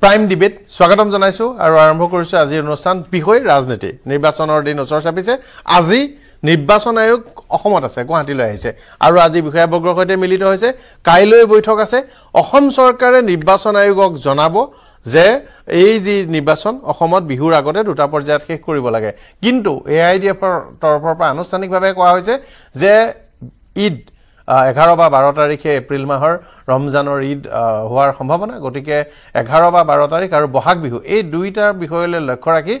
Prime debate, Swagatam Janaisu, our Armokurs, as you know, San Pihoi, Razneti, Nibason or Dino Sorsapice, Azi, Nibason Ayuk, Homotase, Guantiloise, Arazi, Buhabogote Militose, Kailo Buitokase, Ohom Sorkar, Nibason Ayugog, Zonabo, Ze, Ezi Nibason, Ohomot, Bihura Gote, Utapor Jake Kuribolaga, Gintu, a idea for Torpano, Sonic Babekoise, Ze Id. 11 বা 12 তারিখে April মাহৰ ৰমজানৰ ঈদ হোৱাৰ সম্ভাৱনা গতিকে 11 বা 12 তাৰিখ আৰু বহাগ বিহু এই দুইটাৰ বিষয়লৈ লক্ষ্য ৰাখি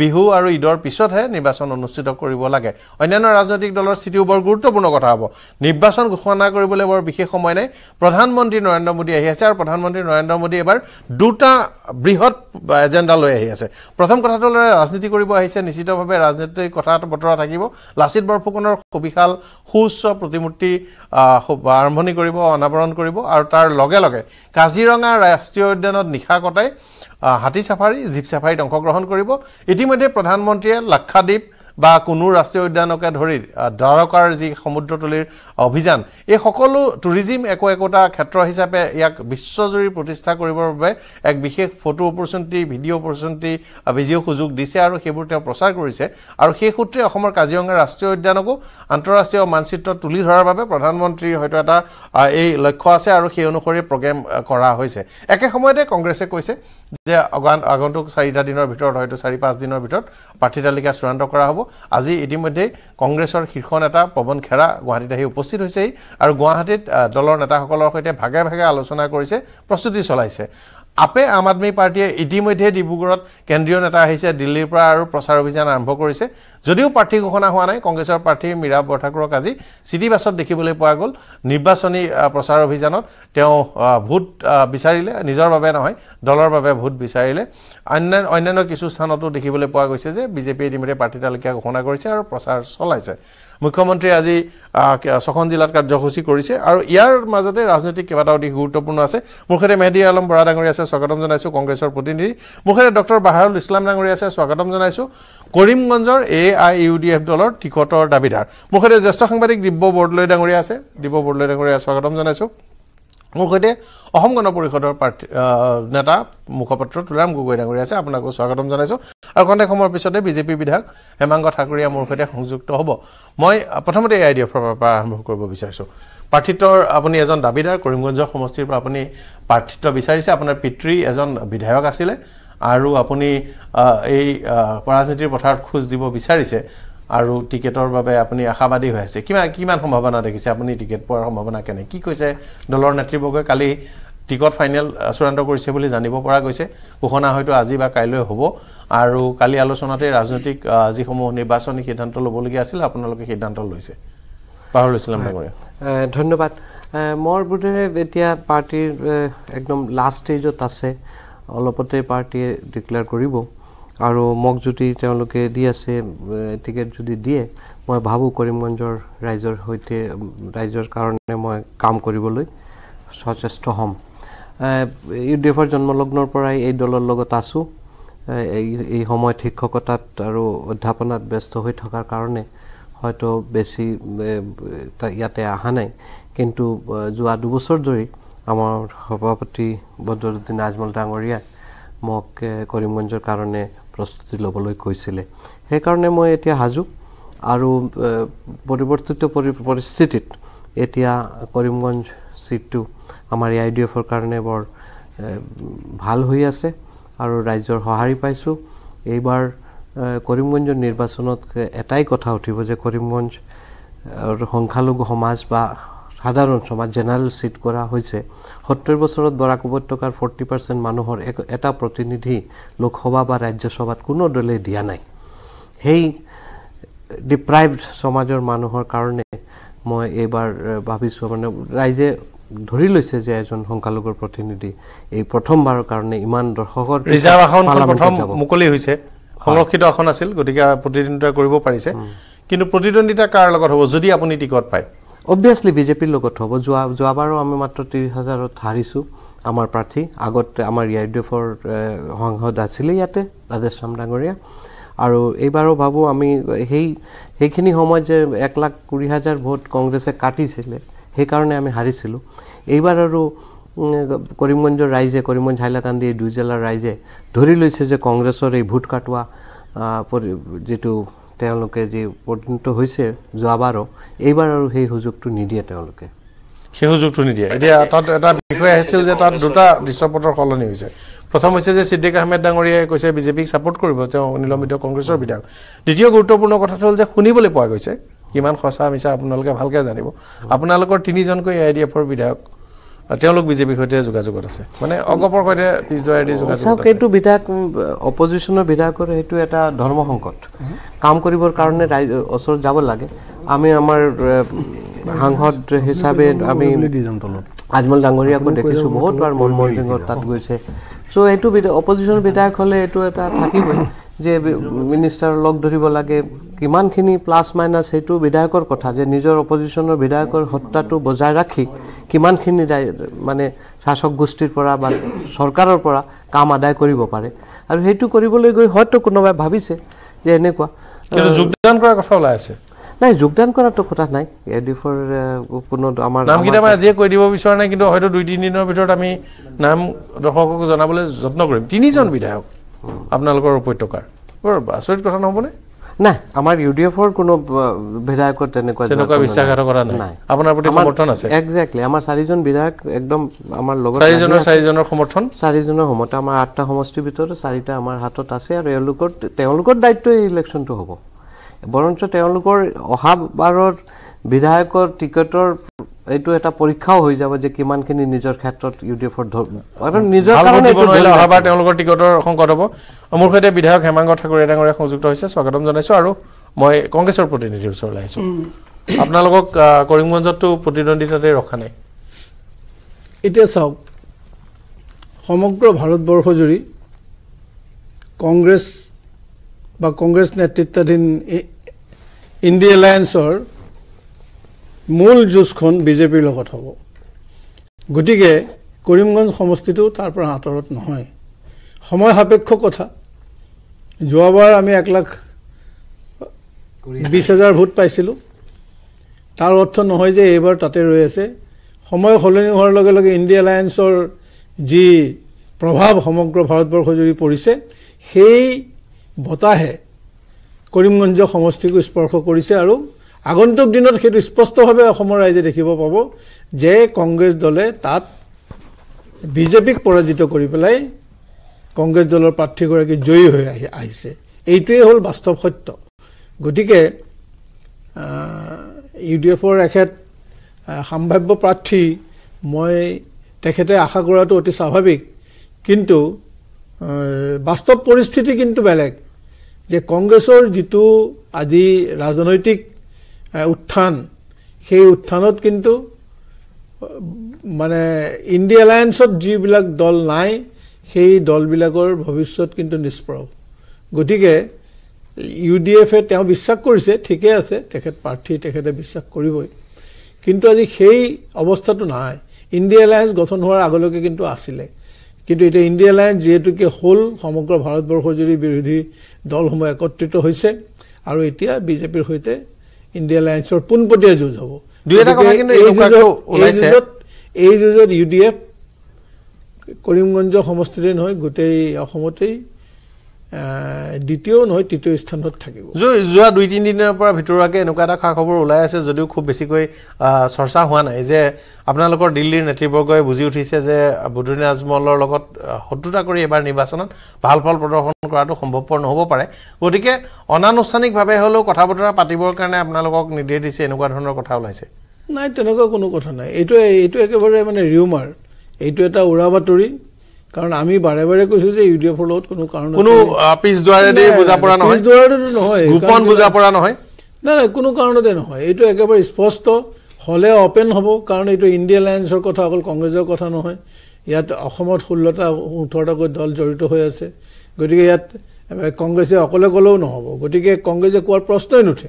বিহু আৰু ঈদৰ পিছতহে নিৰ্বাচন অনুষ্ঠিত কৰিব লাগে অন্যান্য ৰাজনৈতিক দলৰ চিটিও বৰ গুৰুত্বপূৰ্ণ কথা হ'ব নিৰ্বাচন ঘোষণা কৰিবলৈ বৰ বিশেষ সময় নাই প্ৰধানমন্ত্ৰী নৰেন্দ্ৰ মোদী আহি আছে আৰু প্ৰধানমন্ত্ৰী নৰেন্দ্ৰ মোদী এবাৰ দুটা বৃহৎ এজেন্ডা লৈ আহি আছে প্ৰথম কথাটো লৈ ৰাজনীতি কৰিব আহিছে নিশ্চিতভাৱে ৰাজনৈতিক কথা বতৰা থাকিব লাচিত বৰফুকনৰ কবিশাল সুস্ব প্ৰতিমূৰ্তি আৰম্ভণি কৰিব অনাবৰণ কৰিব আৰু তাৰ লগে লগে কাজিৰঙা ৰাষ্ট্ৰীয় উদ্যানত নিখা কটাই হাতি সাফাৰী জীপ সাফাৰীত অংশগ্ৰহণ কৰিব ইতিমধ্যে প্ৰধানমন্ত্ৰীয়ে লাক্ষাদ্বীপ বা কোনো ৰাষ্ট্ৰীয় উদ্যানকে ধৰি দ্বাৰকাৰ যি সমুদ্ৰতলিৰ অভিযান এই সকলো টুৰিজম একোটা ক্ষেত্ৰ হিচাপে ইয়াক বিশ্বজুৰি প্ৰতিষ্ঠা কৰিবৰ বাবে এক বিশেষ photo opportunity video' opportunity video' সুযোগ দিছে আৰু সেইবোৰ তেওঁ প্ৰচাৰ কৰিছে আৰু সেই সূত্ৰে অসমৰ কাজিৰঙা ৰাষ্ট্ৰীয় উদ্যানক আন্তৰাষ্ট্ৰীয় মানচিত্ৰত তুলি ধৰাৰ বাবে প্ৰধানমন্ত্ৰীৰ হয়তো এটা এই লক্ষ্য আছে আৰু সেই অনুসৰি প্ৰগ্ৰাম কৰা হৈছে একে সময়তে কংগ্ৰেছে কৈছে যে আগন্তুক 4 দিনৰ ভিতৰত হয়তো 4-5 দিনৰ ভিতৰত প্ৰাৰ্থী তালিকা চূড়ান্ত কৰা হ'ব আজি ইতিমধ্যে কংগ্ৰেছৰ শীৰ্ষ নেতা পৱন খেৰা গুৱাহাটীত আহি উপস্থিত হৈছে আৰু গুৱাহাটীত দলৰ নেতাসকলৰ সৈতে ভাগে ভাগে আলোচনা কৰিছে প্ৰস্তুতি চলাইছে আপে আম আদমি পাৰ্টিয়ে ইতিমধ্যে ডিব্ৰুগড়ত কেন্দ্ৰীয় নেতা আহিছে দিল্লীৰ পৰা আৰু প্ৰচাৰ অভিযান আৰম্ভ কৰিছে যদিও প্ৰাৰ্থী ঘোষণা হোৱা নাই কংগ্ৰেছৰ প্ৰাৰ্থী মীৰা বৰঠাকুৰক আজি চিটি বাছত দেখিবলৈ পোৱা গল নিৰ্বাচনী প্ৰচাৰ অভিযানত তেওঁ ভোট বিচাৰিলে নিজৰ বাবে নহয় দলৰ বাবে ভোট বিচাৰিলে অন্যান্য কিছু স্থানতো দেখিবলৈ পোৱা গৈছে যে বিজেপি ইতিমধ্যে প্ৰাৰ্থী তালিকা ঘোষণা কৰিছে আৰু প্ৰচাৰ চলাইছে মুখ্যমন্ত্ৰী আজি সখন জিলাত কাৰ্যসূচী কৰিছে আৰু ইয়াৰ মাজতে ৰাজনৈতিক কেবাটাও দিশ গুৰুত্বপূৰ্ণ আছে মুখতে মেহদী আলম বৰা ডাঙৰীয়া আছে স্বাগতম জনাইছো কংগ্ৰেছৰ প্ৰতিনিধি মুখতে ডক্টৰ বাহাৰুল ইছলাম ডাঙৰীয়া আছে স্বাগতম জনাইছো কৰিমগঞ্জৰ AIUDF দলৰ টিকটৰ দাবীদাৰ মুখতে জ্যেষ্ঠ সাংবাদিক দিব্য বৰদলৈ ডাঙৰীয়া আছে দিব্য বৰদলৈ ডাঙৰীয়া স্বাগতম জনাইছো মুখতে অসম গণ পৰিষদৰ নেতা মুখপাত্ৰ তুলাম গগৈ ডাঙৰীয়া আছে আপোনাক স্বাগতম জনাইছো আৰু কোনে সময়ৰ পিছতে বিজেপি বিধায়ক হেমংগ ঠাকুৰীয়া মুৰখতে সংযুক্ত হ'ব মই প্ৰথমতে AIUDF পৰা আৰম্ভ কৰিব বিচাৰিছো পাৰ্টিতৰ আপুনি এজন দাবীদাৰ কৰিমগঞ্জ সমষ্টিৰ পৰা আপুনি পাৰ্টিত বিচাৰিছে আপোনাৰ পিতৃ এজন বিধায়ক আছিল আৰু আপুনি এই ৰাজনীতিৰ পথাৰত খোজ দিব বিচাৰিছে আৰু টিকেটৰ বাবে আপুনি আশাবাদী হৈ আছে কিমান সম্ভাৱনা দেখিছে আপুনি টিকেট পোৱাৰ সম্ভাৱনা কেনে কি কৈছে দলৰ নেতৃবৰ্গই কালি টিকট ফাইনাল চূড়ান্ত কৰিছে বুলি জানিব পৰা গৈছে ঘোষণা হয়তো আজি বা কাইলৈ হ'ব আৰু কালি আলোচনাতে ৰাজনৈতিক যিসমূহ নিৰ্বাচনী সিদ্ধান্ত ল'বলগীয়া আছিল আপোনালোকে সিদ্ধান্ত লৈছে পাহৰুল ইছলাম ডাঙৰীয়া ধন্যবাদ মোৰ বুধে এতিয়া পাৰ্টিৰ একদম লাষ্ট ষ্টেজত আছে অলপতে পাৰ্টিয়ে ডিক্লেয়াৰ কৰিব আৰু মক যদি তেওঁলোকে দি আছে টিকেট যদি দিয়ে মই ভাবু কৰিমগঞ্জৰ ৰাইজৰ হৈতে ৰাইজৰ কাৰণে মই কাম কৰিবলৈ সচেষ্ট হ'ম ইউডিএফৰ জন্মলগ্নৰ পৰাই এই দলৰ লগত আছো এই সময় শিক্ষকতাত আৰু অধ্যাপনাত ব্যস্ত হৈ থকাৰ কাৰণে হয়তো বেছি ইয়াতে আহা নাই কিন্তু যোৱা দুবছৰ ধৰি আমাৰ সভাপতি বদৰুদ্দিন আজমল ডাঙৰীয়া মোক কৰিমগঞ্জৰ কাৰণে প্ৰস্তুতি লবলৈ কৈছিলে সেই কাৰণে মই এতিয়া হাজু আৰু পৰিৱৰ্তিত পৰিস্থিতিত এতিয়া কৰিমগঞ্জ সিটটো আমাৰ AIUDFৰ কাৰণে বৰ ভাল হৈ আছে আৰু ৰাজ্যৰ সহায় পাইছো এইবাৰ কৰিমগঞ্জৰ নিৰ্বাচনত এটাই কথা উঠিব যে কৰিমগঞ্জ সংখ্যালঘু সমাজ বা সাধাৰণ সমাজ জেনাৰেল সিট কৰা হয়েছে 70 বছৰত বৰাক উপত্যকাৰ 40% মানুহৰ এটা প্ৰতিনিধি লোকসভা বা ৰাজ্যসভাত কোনো দলে দিয়া নাই হেই ডিপ্ৰাইভড সমাজৰ মানুহৰ কাৰণে মই এবাৰ ভাবিছো মানে ৰাইজে ধৰি লৈছে যে এজন সংখ্যালঘুৰ প্ৰতিনিধি এই প্ৰথমবাৰৰ কাৰণে ইমান দৰ্শকৰ ৰিজাৰ্ভ আসনখন প্ৰথম মুকলি হৈছে সংৰক্ষিত আসন আছিল গতিকে প্ৰতিনিধিত্ব কৰিব পাৰিছে কিন্তু প্ৰতিদ্বন্দ্বিতা কাৰ লগত হ'ব যদি আপুনি টিকট পায় Obviously, BJP লগত হ'ব যোৱাবাৰো আমি মাত্ৰ 30000 হাৰিছো আমাৰ প্ৰাৰ্থী আগতে আমাৰ AIUDFৰ সংহদ আছিল ইয়াতে ৰাজেশম ডাঙৰীয়া আৰু এইবাৰো ভাবো আমি সেইখিনি সময় যে 1,20,000 ভোট কংগ্ৰেছে কাটিছিল সেই কাৰণে আমি হাৰিছিলো এইবাৰ আৰু কৰিমগঞ্জৰ ৰাইজে কৰিমগঞ্জ হাইলাকান্দি দুই জেলাৰ ৰাইজে ধৰি লৈছে যে কংগ্ৰেছৰ এই ভোট কাটৱা যেটো তেওঁলোকে যে পৰ্যন্ত হৈছে যোৱাবাৰো এইবাৰ আৰু সেই সুযোগটো নিদিয়ে তেওঁলোকে সেই সুযোগটো নিদিয়ে এতিয়া তাত এটা বিষয় আছিল যে তাত দুটা দৃশ্যপটৰ কলনি হৈছে প্ৰথম হৈছে যে সিদ্দিক আহমেদ ডাঙৰীয়াই কৈছে বিজেপিক সাপোৰ্ট কৰিব তেওঁ নিলম্বিত কংগ্ৰেছৰ বিধায়ক দ্বিতীয় গুৰুত্বপূৰ্ণ কথাটো হ'ল যে শুনিবলৈ পোৱা গৈছে কিমান খসা মিছা আপোনালোকে ভালকৈ জানিব আপোনালোকৰ তিনিজনকৈ এআইডিএফৰ বিধায়ক তেওঁলোক বিজেপি হতে যোগাযোগত আছে মানে অগপৰ কইতে পিছদৰাইদি যোগাযোগ আছে সবকেটো বিধায়ক অপজিশনৰ বিধায়কৰ হেতু এটা ধৰ্ম সংকট কাম কৰিবৰ কাৰণে অসৰ যাব লাগে আমি আমাৰ হাংহত হিচাপে আমি আজমল ডাঙৰীয়াকো দেখিছো বহুত বাৰ মনমোহনৰ তাত গৈছে সো হেতু অপজিশনৰ বিধায়ক হলে এটো এটা থাকিবই যে মিনিস্টাৰ লগ ধৰিব লাগে কিমানখিনি প্লাস মাইনাস হেতু বিধায়কৰ কথা যে নিজৰ অপজিশনৰ বিধায়কৰ হত্যাটো বজাই ৰাখি কিমানখিনি মানে শাসক গোষ্ঠীৰ পৰা বা সৰকাৰৰ পৰা কাম আদায় কৰিব পাৰে আৰু হেতু কৰিবলৈ গৈ হয়তো কোনোবা ভাবিছে যে এনেকুৱা কিন্তু যোগদান কৰাৰ কথা ওলাই আছে নাই যোগদান কৰাৰ তো কথা নাই এডিফৰ কোনো আমাৰ নাম কিটা মই আজি কৈ দিব বিচাৰ নাই কিন্তু হয়তো দুই তিন দিনৰ ভিতৰত আমি নাম দৰ্শকক জনাবলৈ যত্ন কৰিম তিনিজন বিধায়ক আপোনালোকৰ উপত্যকাৰ বৰ আচৰিত কথা নহবনে না আমাৰ ইউডিএফৰ কোনো বিধায়ক তেনেকুৱা বিশ্বাসঘাত কৰা নাই আপোনাৰ প্ৰতি সমৰ্থন আছে এক্স্যাক্টলি আমাৰ চাৰিজন বিধায়ক একদম আমাৰ লগত চাৰিজনৰ সমৰ্থন চাৰিজনৰ সমতা আমাৰ আঠটা সমষ্টিৰ ভিতৰত চাৰিটা আমাৰ হাতত আছে আৰু তেওঁলোকৰ দায়িত্ব এই ইলেকশনটো হ'ব বৰঞ্চ তেওঁলোকৰ অহাবাৰৰ বিধায়কৰ টিকটৰ এটো এটা পৰীক্ষাও হৈ যাব যে কিমানখিনি নিজৰ ক্ষেত্ৰত ইউডিএফৰ আৰু নিজৰ কাৰণে অহাবাৰ তেওঁলোকৰ টিকটৰ সংকট হ'ব মোৰ সৈতে বিধায়ক হেমাংগ ঠাকুৰীয়া ডাঙৰীয়া সংযুক্ত হৈছে স্বাগতম জনাইছো আৰু মই কংগ্ৰেছৰ প্ৰতিনিধি ওচৰলৈ আহিছো আপোনালোকক কৰিমগঞ্জতো প্ৰতিদ্বন্দ্বিতাতে ৰখা নাই এতিয়া চাওক সমগ্ৰ ভাৰতবৰ্ষ জুৰি কংগ্ৰেছ বা কংগ্ৰেছ নেতৃত্বাধীন ইণ্ডিয়া এলায়েন্সৰ মূল যুঁজখন বিজেপিৰ লগত হ'ব গতিকে কৰিমগঞ্জ সমষ্টিটো তাৰ পৰা আঁতৰত নহয় সময় সাপেক্ষ কথা যোৱাবাৰ আমি 1,20,000 ভোট পাইছিলোঁ তাৰ অৰ্থ নহয় যে এইবাৰ তাতে ৰৈ আছে সময় সলনি হোৱাৰ লগে লগে ইণ্ডিয়া এলায়েন্সৰ যি প্ৰভাৱ সমগ্ৰ ভাৰতবৰ্ষ জুৰি পৰিছে সেই বতাহে কৰিমগঞ্জ সমষ্টিক স্পৰ্শ কৰিছে আৰু আগন্তুক দিনত সেইটো স্পষ্টভাৱে অসমৰ ৰাইজে দেখিব পাব যে কংগ্ৰেছ দলে তাত বিজেপিক পৰাজিত কৰি পেলাই কংগ্ৰেছ দলৰ প্ৰাৰ্থীগৰাকী জয়ী হৈ আহিছে এইটোৱেই হ'ল বাস্তৱ সত্য গতিকে ইউডিএফৰ এখেত সম্ভাৱ্য প্ৰাৰ্থী মই তেখেতে আশা কৰাটো অতি স্বাভাৱিক কিন্তু বাস্তৱ পৰিস্থিতি কিন্তু বেলেগ যে কংগ্ৰেছৰ যিটো আজি ৰাজনৈতিক উত্থান সেই উত্থানত কিন্তু মানে ইণ্ডিয়া এলায়েন্সত যিবিলাক দল নাই সেই দলবিলাকৰ ভৱিষ্যত কিন্তু নিষ্প্ৰভ গতিকে ইউডিএফে তেওঁ বিশ্বাস কৰিছে ঠিকে আছে তেখেত প্ৰাৰ্থী তেখেতে বিশ্বাস কৰিবই কিন্তু আজি সেই অৱস্থাটো নাই ইণ্ডিয়া এলায়েন্স গঠন হোৱাৰ আগলৈকে কিন্তু আছিলে কিন্তু এতিয়া ইণ্ডিয়া এলায়েন্স যিহেতুকে হ'ল সমগ্ৰ ভাৰতবৰ্ষৰ জুৰি বিৰোধী দলসমূহ একত্ৰিত হৈছে আৰু এতিয়া বিজেপিৰ সৈতে ইণ্ডিয়া এলায়েন্সৰ পুনপটীয়া যুঁজ হ'ব দুইটা কথা কিন্তু এই যুঁজত ইউডিএফ কৰিমগঞ্জ সমষ্টিৰে নহয় গোটেই অসমতেই দ্বিতীয় নহয় তৃতীয় স্থানত থাকিব যোৱা দুই তিন দিনৰ পৰা ভিতৰুৱাকে এনেকুৱা এটা খা খবৰ ওলাই আছে যদিও খুব বেছিকৈ চৰ্চা হোৱা নাই যে আপোনালোকৰ দিল্লীৰ নেতৃবৰ্গই বুজি উঠিছে যে বদৰুদ্দিন আজমলৰ লগত শত্ৰুতা কৰি এবাৰ নিৰ্বাচনত ভাল ফল প্ৰদৰ্শন কৰাটো সম্ভৱপৰ নহ'ব পাৰে গতিকে অনানুষ্ঠানিকভাৱে হ'লেও কথা বতৰা পাতিবৰ কাৰণে আপোনালোকক নিৰ্দেশ দিছে এনেকুৱা ধৰণৰ কথা ওলাইছে নাই তেনেকুৱা কোনো কথা নাই এইটো একেবাৰে মানে ৰিউমাৰ এইটো এটা উৰা বাতৰি কাৰণ আমি বাৰে বাৰে কৈছো যে ইউডিএফৰ লগত কোনো কাৰণ কোনো পিছ দুৱাৰেদি বুজা পৰা নহয় পিছ দুৱাৰেদি নহয় গোপন বুজা পৰা নহয় না না কোনো কাৰণতে নহয় এইটো একেবাৰে স্পষ্ট হলে ওপেন হ'ব কাৰণ এইটো ইণ্ডিয়া এলায়েন্সৰ কথা অকল কংগ্ৰেছৰ কথা নহয় ইয়াত অসমত 18টা দল জড়িত হৈ আছে গতিকে ইয়াত কংগ্ৰেছে অকলে গলেও নহ'ব গতিকে কংগ্ৰেছে কোৱাৰ প্ৰশ্নই নুঠে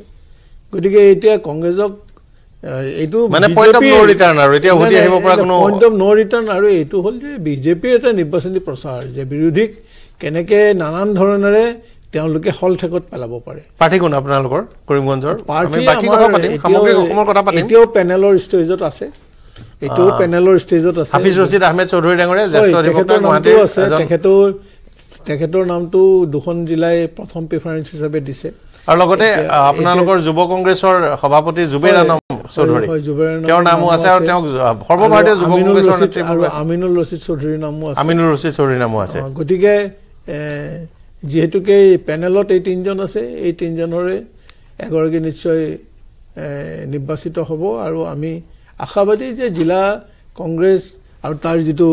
গতিকে এতিয়া কংগ্ৰেছক এইটো মানে পইণ্ট অফ নো ৰিটাৰ্ণ আৰু এতিয়া উঠি আহিব পৰা কোনো পইণ্ট অফ নো ৰিটাৰ্ণ আৰু এইটো হ'ল যে বিজেপিৰ এটা নিৰ্বাচনী প্ৰচাৰ যে বিৰোধীক কেনেকৈ নানান ধৰণেৰে তেওঁলোকে হল ঠেকত পেলাব পাৰে পাৰ্টি কোন আপোনালোকৰ কৰিমগঞ্জৰ আমি বাকী কথা পাতিম সামগ্ৰিক অসমৰ কথা পাতিম এতিয়াও পেনেলৰ ষ্টেজত আছে এটো প্যানেলৰ ষ্টেজত আছে হাফিজ ৰছিদ আহমেদ চৌধুৰী ডাঙৰে জ্যেষ্ঠ ৰিপোৰ্টাৰ গুৱাহাটী আছে তেখেতৰ নামটো দুখন জিলাই প্ৰথম প্ৰেফাৰেন্স হিচাপে দিছে আৰু লগতে আপোনালোকৰ যুৱ কংগ্ৰেছৰ সভাপতি জুবেৰানম চৌধুৰী তেওঁৰ নামো আছে আৰু তেওঁ সৰ্বভাৰতীয় যুৱ কংগ্ৰেছৰ নেতৃত্ব আৰু আমিনুল ৰছিদ চৌধুৰীৰ নামো আছে গতিকে যেহেতুকে প্যানেলত এই তিনজন আছে এই তিনজনৰে এগৰগি নিশ্চয় নিৰ্বাচিত হ'ব আৰু আমি আশাবাদী যে জিলা কংগ্ৰেছ আৰু তাৰ যেটো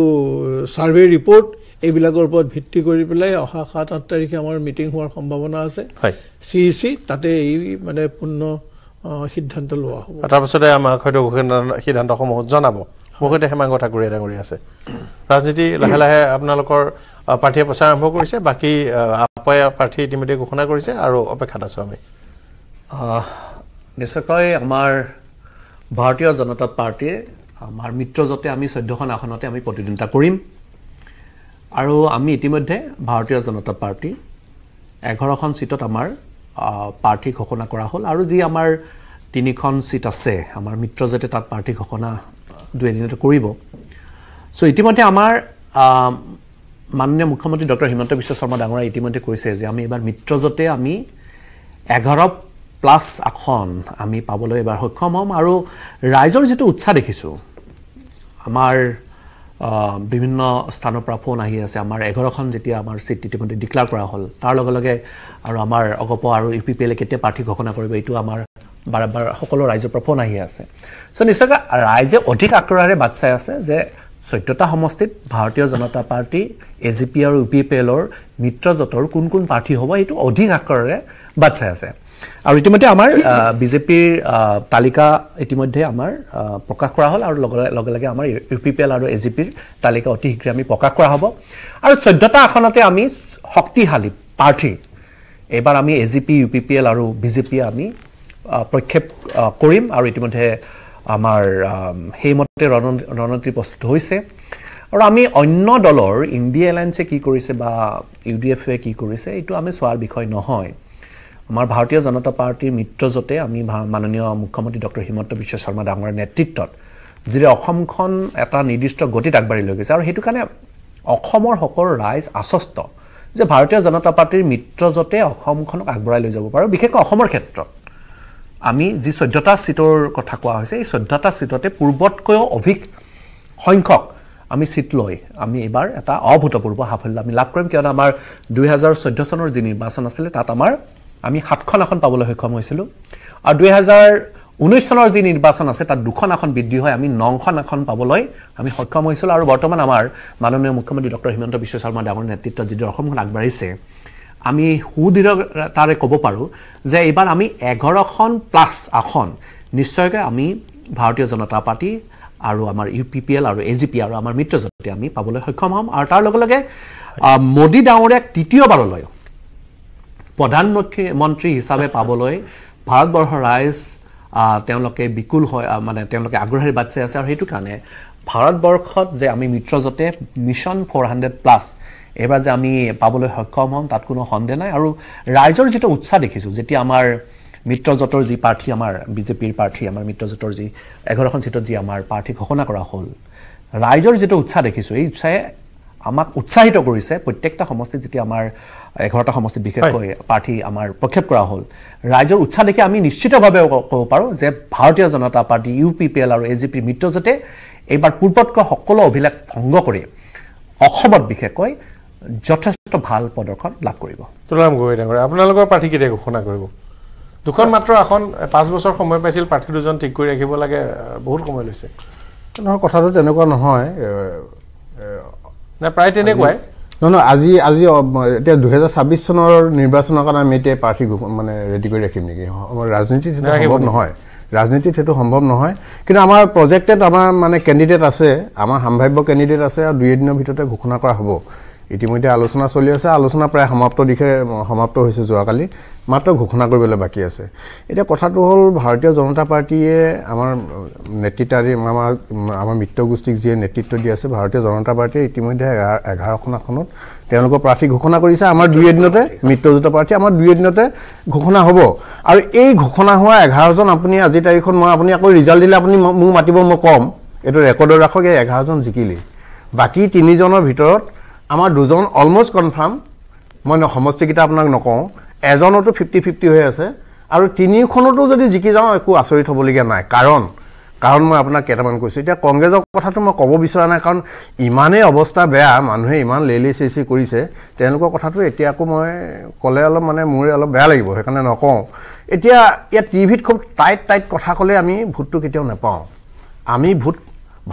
সাৰ্ভে ৰিপোৰ্ট এইবিলাকৰ ওপৰত ভিত্তি কৰি পেলাই অহা 7-8 তাৰিখে আমাৰ মিটিং হোৱাৰ সম্ভাৱনা আছে সিইসি তাতে এই মানে পূৰ্ণ সিদ্ধান্ত লোৱা হ'ব তাৰ পিছতে আমাক হয়তো সিদ্ধান্তসমূহ জনাব মহতে হেমাংগ ঠাকুৰীয়া ডাঙৰী আছে ৰাজনীতি লাহে লাহে আপোনালোকৰ পাৰ্টিয়ে প্ৰচাৰ আৰম্ভ কৰিছে বাকি আপয় পাৰ্টি ইতিমধ্যে ঘোষণা কৰিছে আৰু অপেক্ষাত আছো আমি নিশ্চয় আমাৰ ভাৰতীয় জনতা পাৰ্টি আমাৰ মিত্ৰজতে আমি 14খন আসনতে আমি প্ৰতিদ্বন্দ্বিতা কৰিম আৰু আমি ইতিমধ্যে ভাৰতীয় জনতা পাৰ্টি 11খন সিটত আমাৰ পাৰ্টি ঘোষণা কৰা হ'ল আৰু যি আমাৰ 3খন সিট আছে আমাৰ মিত্ৰজতে তাত পাৰ্টি ঘোষণা দুই দিনতে কৰিব সো ইতিমধ্যে আমাৰ মাননীয় মুখ্যমন্ত্ৰী ডক্টৰ হিমন্ত বিশ্ব শৰ্মা ডাঙৰা ইতিমধ্যে কৈছে যে আমি এবাৰ মিত্ৰজতে আমি 11 প্লাস এখন আমি পাবলৈ এবাৰ সক্ষম হম আৰু ৰাইজৰ যেটো উৎসাহ দেখিছো আমাৰ বিভিন্ন স্থানৰ পৰা ফোন আহি আছে আমাৰ 11খন যেতিয়া আমাৰ সিট ইতিমধ্যে ডিক্লেয়াৰ কৰা হ'ল তাৰ লগে লগে আৰু আমাৰ অগপ আৰু ইউপিপিএল কেতিয়া পাৰ্টি ঘোষণা কৰিব এইটো আমাৰ বাৰবাৰ সকল ৰাইজৰ পৰা ফোন আহি আছে সো নিশ্চয় ৰাইজে অধিক আগ্ৰহেৰে বাটছাই আছে যে 14টা সমষ্টিত ভাৰতীয় জনতা পাৰ্টি এজিপি আৰু ইউপিপিএলৰ মিত্ৰজোঁটৰ কোন কোন পাৰ্টি হ'ব এইটো অধিক আগ্ৰহেৰে বাটছাই আছে আৰু ইতিমধ্যে আমাৰ বিজেপিৰ তালিকা ইতিমধ্যে আমাৰ প্ৰকাশ কৰা হ'ল আৰু লগে লগে আমাৰ ইউপিপিএল আৰু এজিপিৰ তালিকা অতি শীঘ্ৰে আমি প্ৰকাশ কৰা হ'ব আৰু 14টা আসনতে আমি শক্তিশালী পাৰ্টি এবাৰ আমি এজিপি ইউপিপিএল আৰু বিজেপি আমি প্ৰক্ষেপ কৰিম আৰু ইতিমধ্যে আমাৰ হেমতে ৰণনীতি প্ৰস্তুত হৈছে আৰু আমি অন্য দলৰ ইন্ডিয়া এলায়েন্সে কি কৰিছে বা ইউডিএফ এ কি কৰিছে এইটো আমি সোৱাৰ বিষয় নহয় আমাৰ ভাৰতীয় জনতা পাৰ্টিৰ মিত্ৰজোঁটে আমি মাননীয় মুখ্যমন্ত্ৰী ডক্টৰ হিমন্ত বিশ্ব শৰ্মা ডাঙৰৰ নেতৃত্বত যিৰে অসমখন এটা নিৰ্দিষ্ট গতিত আগবাঢ়ি লৈ গৈছে আৰু হেতু কাৰণে অসমৰ সকল ৰাইজ আশ্বস্ত যে ভাৰতীয় জনতা পাৰ্টিৰ মিত্ৰজোঁটে অসমখনক আগবঢ়াই লৈ যাব পাৰো বিশেষকৈ অসমৰ ক্ষেত্ৰত আমি যি 14টা সিটৰ কথা কোৱা হৈছে এই 14টা সিটতে পূৰ্বতকৈ অধিক সংখ্যক আমি সিট লৈ আমি এবাৰ এটা অভূতপূৰ্ব সাফল্য আমি লাভ কৰিম কাৰণ আমাৰ 2014 চনৰ যি নিৰ্বাচন আছিল তাত আমাৰ আমি 7খন আসন পাবলৈ সক্ষম হৈছিল আৰু 2019 চনৰ যি নিৰ্বাচন আছে তাত 2খন আসন বৃদ্ধি হৈ আমি 9খন আসন পাবলৈ আমি সক্ষম হৈছিল আৰু বৰ্তমান আমাৰ মাননীয় মুখ্যমন্ত্ৰী ডক্টৰ হিমন্ত বিশ্ব শৰ্মা ডাঙৰ নেতৃত্ব যি অসমখন আগবাঢ়িছে আমি সুদৃঢ়তাৰে ক'ব পাৰো যে এবাৰ আমি 11খন প্লাস আসন নিশ্চয়কৈ আমি ভাৰতীয় জনতা পাৰ্টি আৰু আমাৰ ইউপিপিএল আৰু এজিপি আৰু আমাৰ মিত্ৰজোঁটে আমি পাবলৈ সক্ষম হম আৰু তাৰ লগে লগে মোদী ডাঙৰক তৃতীয়বাৰলৈ প্ৰধানমন্ত্ৰী হিচাপে পাবলৈ ভাৰতবৰ্ষৰ ৰাইজ তেওঁলোকে বিকুল হয় মানে তেওঁলোকে আগ্ৰহেৰে বাটছে আছে আৰু হেতু কাৰণে ভাৰতবৰ্ষত যে আমি মিত্ৰজোঁটে মিশন 400 প্লাস এবাৰ যে আমি পাবলৈ সক্ষম হম তাত কোনো সন্দেহ নাই আৰু ৰাইজৰ যেটো উৎসাহ দেখিছো যেতি আমাৰ মিত্ৰজোঁটৰ যি পাৰ্টি আমাৰ বিজেপিৰ পাৰ্টি আমাৰ মিত্ৰজোঁটৰ যি 11খন সিটত যি আমাৰ পাৰ্টি ঘোষণা কৰা হ'ল ৰাইজৰ যেটো উৎসাহ দেখিছো এই উৎসাহে আমাক উৎসাহিত কৰিছে প্ৰত্যেকটা সমষ্টিত যেতি আমাৰ 11টা সমষ্টিত বিশেষকৈ পাৰ্টি আমাৰ প্ৰক্ষেপ কৰা হ'ল ৰাইজৰ উৎসাহ দেখি আমি নিশ্চিতভাৱে ক'ব পাৰো যে ভাৰতীয় জনতা পাৰ্টি ইউপিপিএল আৰু এজিপি মিত্ৰজোঁটে এবাৰ পূৰ্বতকৈ সকলো অভিলেখ ভংগ কৰি অসমত বিশেষকৈ যথেষ্ট ভাল পদক্ষেপ লাভ কৰিব তুলাম গৈ ডাঙৰ আপোনালোকৰ পাৰ্টি কিতে ঘোষণা কৰিব দুখন মাত্ৰ এখন 5 বছৰ সময় পাইছিল পাৰ্টি দুজন ঠিক কৰি ৰাখিব লাগে বহুত সময় লৈছে নহয় কথাটো তেনেকুৱা নহয় না প্ৰায় তেনেকুৱাই নহয় আজি আজি এতিয়া 2026 চনৰ নিৰ্বাচনৰ কাৰণে আমি এতিয়া পাৰ্টি মানে ৰেডি কৰি ৰাখিম নেকি আমাৰ ৰাজনীতি সম্ভৱ নহয় ৰাজনীতি হেতু সম্ভৱ নহয় কিন্তু আমাৰ প্ৰজেক্টেড আমাৰ মানে ক্যান্ডিডেট আছে আমাৰ সম্ভাব্য ক্যান্ডিডেট আছে আৰু দুই দিনৰ ভিতৰতে ঘোষণা কৰা হ'ব ইতিমধ্যে আলোচনা চলি আছে আলোচনা প্ৰায় সমাপ্ত দিশে সমাপ্ত হৈছে যোৱাকালি মাত্ৰ ঘোষণা কৰিবলৈ বাকী আছে এটা কথাটো হ'ল ভাৰতীয় জনতা পাৰ্টিয়ে আমাৰ নেতৃত্বাধী আমাৰ মিত্ৰগোষ্ঠীক যি নেতৃত্ব দি আছে ভাৰতীয় জনতা পাৰ্টিয়ে ইতিমধ্যে 11খন আসনত তেওঁলোকৰ প্ৰাৰ্থী ঘোষণা কৰিছে আমাৰ দুই দিনতে মিত্ৰজোঁট প্ৰাৰ্থী আমাৰ দুই দিনতে ঘোষণা হ'ব আৰু এই ঘোষণা হোৱা 11জন আপুনি আজি তাৰিখত মই আপুনি আকৌ ৰিজাল্ট দিলে আপুনি মোক মাতিব মই কম এটো ৰেকৰ্ড ৰাখগে 11 জন জিকিলে বাকি 3 জনৰ ভিতৰত আমাৰ দুজন অলমোস্ট কনফার্ম মই সমষ্টি কিটা আপোনাক নকওঁ এজনটো 50-50 হৈ আছে আৰু তিনিখনটো যদি জিকি যাও একো আচৰিত হ'বলিগা নাই কাৰণ কাৰণ মই আপোনাক কেটামান কৈছো এটা কংগ্ৰেছৰ কথাটো মই কব বিচৰা নাই কাৰণ ইমানে অৱস্থা বেয়া মানুহে ইমান লেলেসিসি কৰিছে তেওঁলোকৰ কথাটো এতিয়া আকো মই কলে অলপ মানে মোৰ অলপ বেয়া লাগিব হেকানে নকওঁ এতিয়া ইয়া টিভিত খুব টাইট কথা কলে আমি ভুটটো কিটাও নাপাও আমি ভুট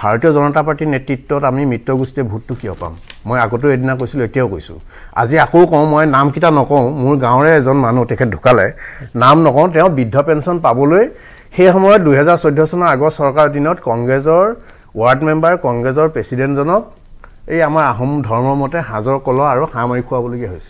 ভাৰতীয় জনতা পাৰ্টিৰ নেতৃত্বত আমি মিত্ৰগোষ্ঠী ভুটটো কিয় পাম মই আগতে এদিনা কৈছিল এতিয়াও কৈছো আজি আকো কওঁ মই নাম কিটা নকওঁ মোৰ গাঁৱৰে এজন মানুহ তেখে ঢুকালে নাম নকওঁ তেওঁ বৃদ্ধ পেনশন পাবলৈ हे हमर 2014 सना अगस्त सरकार दिनत कांग्रेसर वार्ड मेंबर कांग्रेसर प्रेसिडेंट जनक ए आमार आहम धर्म मते हाजर कलो आरो हामरि खुवाबलगे होइस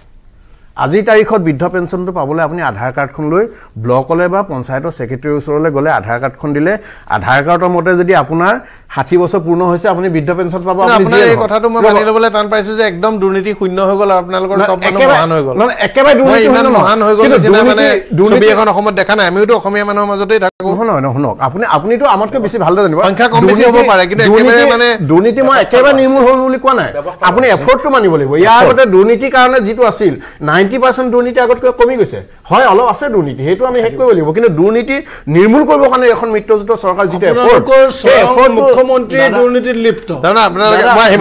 আজি तारिखत बिद्ध पेंशन तो पाबले आपनि आधार कार्ड खन लय ब्लॉक ले बा पंचायत सेक्रेटरी उसरले गले आधार कार्ड खन दिले आधार कार्डर मते जदि आपनार 60 वर्ष पूर्ण होइसे आपनि बिद्ध पेंशन पाबो आपनि जे ए कथा तो म मानि लेबले तान पाइसो जे एकदम दुर्नीति शून्य हो गल आपनालकर सब मानु महान हो गल न एकेबारे दुर्नीति इमान महान हो गल सिना माने सबि एखन अखमत देखा ना आमिओ तो अखमिया मानुर मजते थाकु हो न हो आपनि आपनि तो आमतके बेसी ভাল जानिबा संख्या कम बेसी हो पारे किन्तु एकेबारे माने दुर्नीति म एकेबारे निर्मूल होल बुली कोना आपनि एफर्ट तो मानिबो लेबो या गते दुर्नीति कारणे जितु आसिल 90% দুর্নীতি আগত কমি গৈছে হয় অলপ আছে দুর্নীতি হেতু আমি হেক কইব কিন্তু দুর্নীতি নির্মূল কৰিব কাৰণে এখন মিত্ৰজোট সৰকাৰ জিতে এফোৰ্ট মুখ্যমন্ত্ৰী দুৰ্নীতি লিপ্ত না আপনাৰা মই